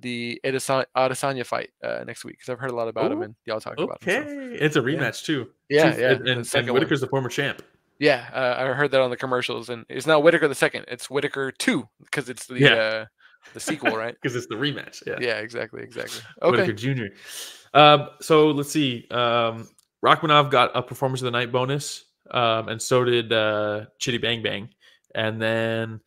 the Adesanya fight next week because I've heard a lot about him and y'all talk about him. Okay. It's a rematch, too. Yeah. And Whitaker's the former champ. Yeah, I heard that on the commercials, and it's not Whitaker the second; it's Whitaker 2 because it's the sequel, right? Because it's the rematch. Yeah, exactly. Okay. Whitaker Jr. So let's see. Rakhmonov got a performance of the night bonus, and so did Chitty Bang Bang. And then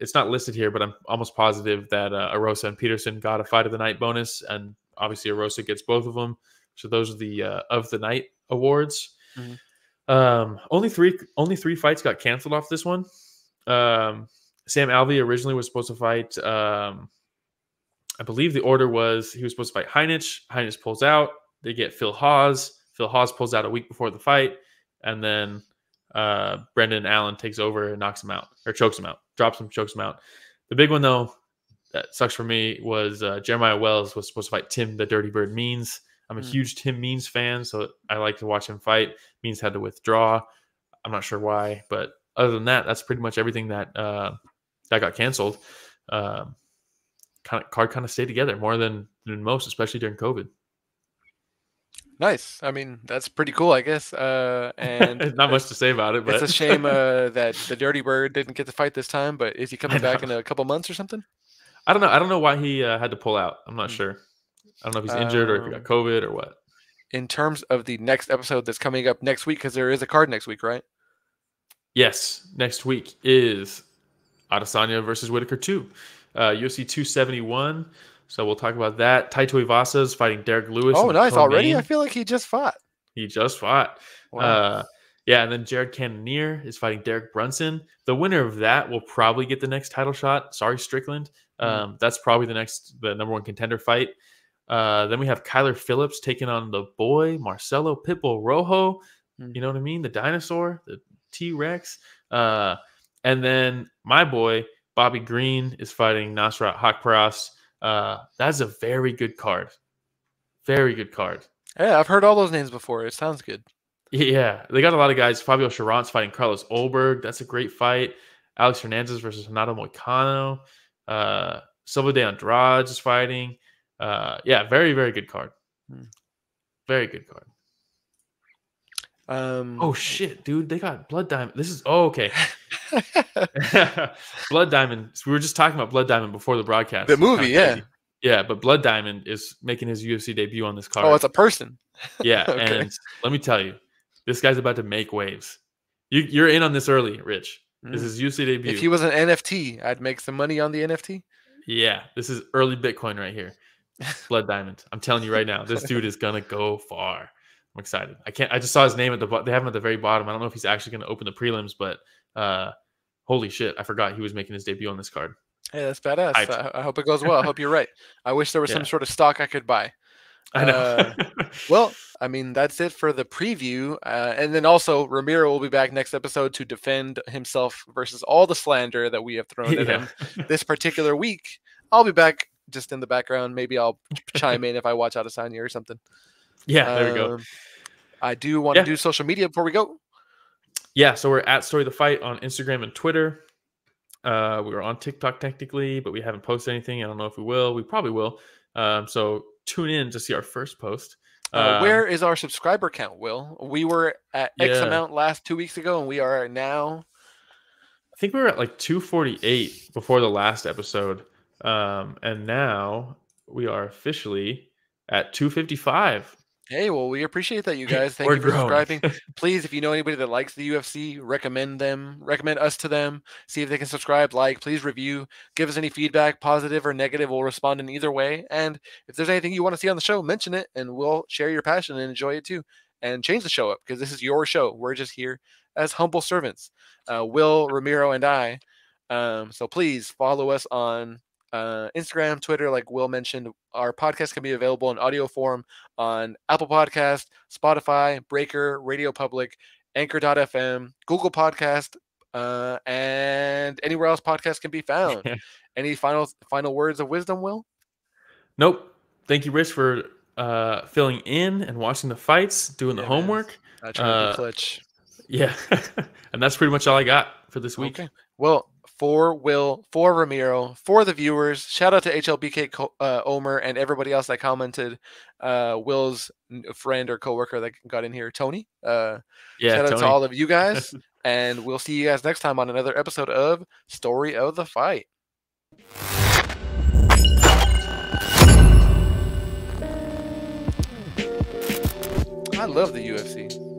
it's not listed here, but I'm almost positive that Erosa and Peterson got a fight of the night bonus, and obviously Erosa gets both of them. So those are the of the night awards. Only three fights got canceled off this one. Sam Alvey originally was supposed to fight. I believe the order was he was supposed to fight Heinich. Heinich pulls out. They get Phil Hawes. Phil Hawes pulls out a week before the fight, and then Brendan Allen takes over and knocks him out or chokes him out. Drops him, chokes him out. The big one though, that sucks for me was Jeremiah Wells was supposed to fight Tim the Dirty Bird Means. I'm a huge Tim Means fan, so I like to watch him fight. Means had to withdraw. I'm not sure why, but other than that, that's pretty much everything that that got canceled. Card kind of stayed together more than most, especially during COVID. Nice. I mean, that's pretty cool, I guess. And not much to say about it, but it's a shame that the Dirty Bird didn't get to fight this time. But is he coming back in a couple months or something? I don't know. I don't know why he had to pull out. I'm not sure. I don't know if he's injured or if he got COVID or what. In terms of the next episode that's coming up next week, because there is a card next week, right? Yes. Next week is Adesanya versus Whitaker 2, UFC 271. So we'll talk about that. Taito Iwasa is fighting Derek Lewis. Oh, nice. Already? I feel like he just fought. He just fought. Wow. Yeah, and then Jared Cannonier is fighting Derek Brunson. The winner of that will probably get the next title shot. Sorry, Strickland. That's probably the number one contender fight. Then we have Kyler Phillips taking on the boy, Marcelo Pitbull Rojo. You know what I mean? The dinosaur, the T-Rex. And then my boy, Bobby Green, is fighting Nasrat Haqparast. That's a very good card. Very good card. Yeah, I've heard all those names before. It sounds good. Yeah, they got a lot of guys. Fabio Chiron's fighting Carlos Olberg. That's a great fight. Alex Hernandez versus Renato Moicano. Silva de Andrade is fighting. Yeah, very, very good card. Very good card. Oh shit, dude, they got Blood Diamond. This is okay. Blood Diamond. So we were just talking about Blood Diamond before the broadcast. The movie, yeah. Crazy. Yeah, but Blood Diamond is making his UFC debut on this card. Oh, it's a person. Yeah, okay. And let me tell you, this guy's about to make waves. You're in on this early, Rich. This is UFC debut. If he was an NFT, I'd make some money on the NFT. Yeah, this is early Bitcoin right here. Blood Diamond. I'm telling you right now, this dude is gonna go far. I'm excited. I just saw his name at the bottom. They have him at the very bottom. I don't know if he's actually going to open the prelims, but holy shit, I forgot he was making his debut on this card. Hey, that's badass. I hope it goes well. I hope you're right. I wish there was some sort of stock I could buy. I know. Well, I mean, that's it for the preview. And then also, Ramiro will be back next episode to defend himself versus all the slander that we have thrown at him this particular week. I'll be back just in the background. Maybe I'll chime in if I watch Adesanya or something. Yeah, there we go. I do want to do social media before we go. Yeah, so we're at Story of the Fight on Instagram and Twitter. We were on TikTok technically, but we haven't posted anything. I don't know if we will. We probably will. So tune in to see our first post. Where is our subscriber count, Will? We were at X amount last 2 weeks ago, and we are now... I think we were at like 248 before the last episode. And now we are officially at 255. Hey, well, we appreciate that, you guys. Thank you for subscribing. Please, if you know anybody that likes the UFC, recommend them. Recommend us to them. See if they can subscribe, like, please review. Give us any feedback, positive or negative. We'll respond in either way. And if there's anything you want to see on the show, mention it, and we'll share your passion and enjoy it too. And change the show up, because this is your show. We're just here as humble servants. Will, Ramiro, and I. So please follow us on Instagram, Twitter, like Will mentioned. Our podcast can be available in audio form on Apple Podcast, Spotify, Breaker, Radio Public, Anchor.fm, Google Podcast, and anywhere else podcasts can be found. Any final words of wisdom, Will? Nope. Thank you, Rich, for filling in and watching the fights, doing the homework. And that's pretty much all I got for this week. Okay. Well, for Will, for Ramiro, for the viewers, shout out to HLBK Omer and everybody else that commented. Will's friend or coworker that got in here, Tony. Shout out to all of you guys, and we'll see you guys next time on another episode of Story of the Fight. I love the UFC.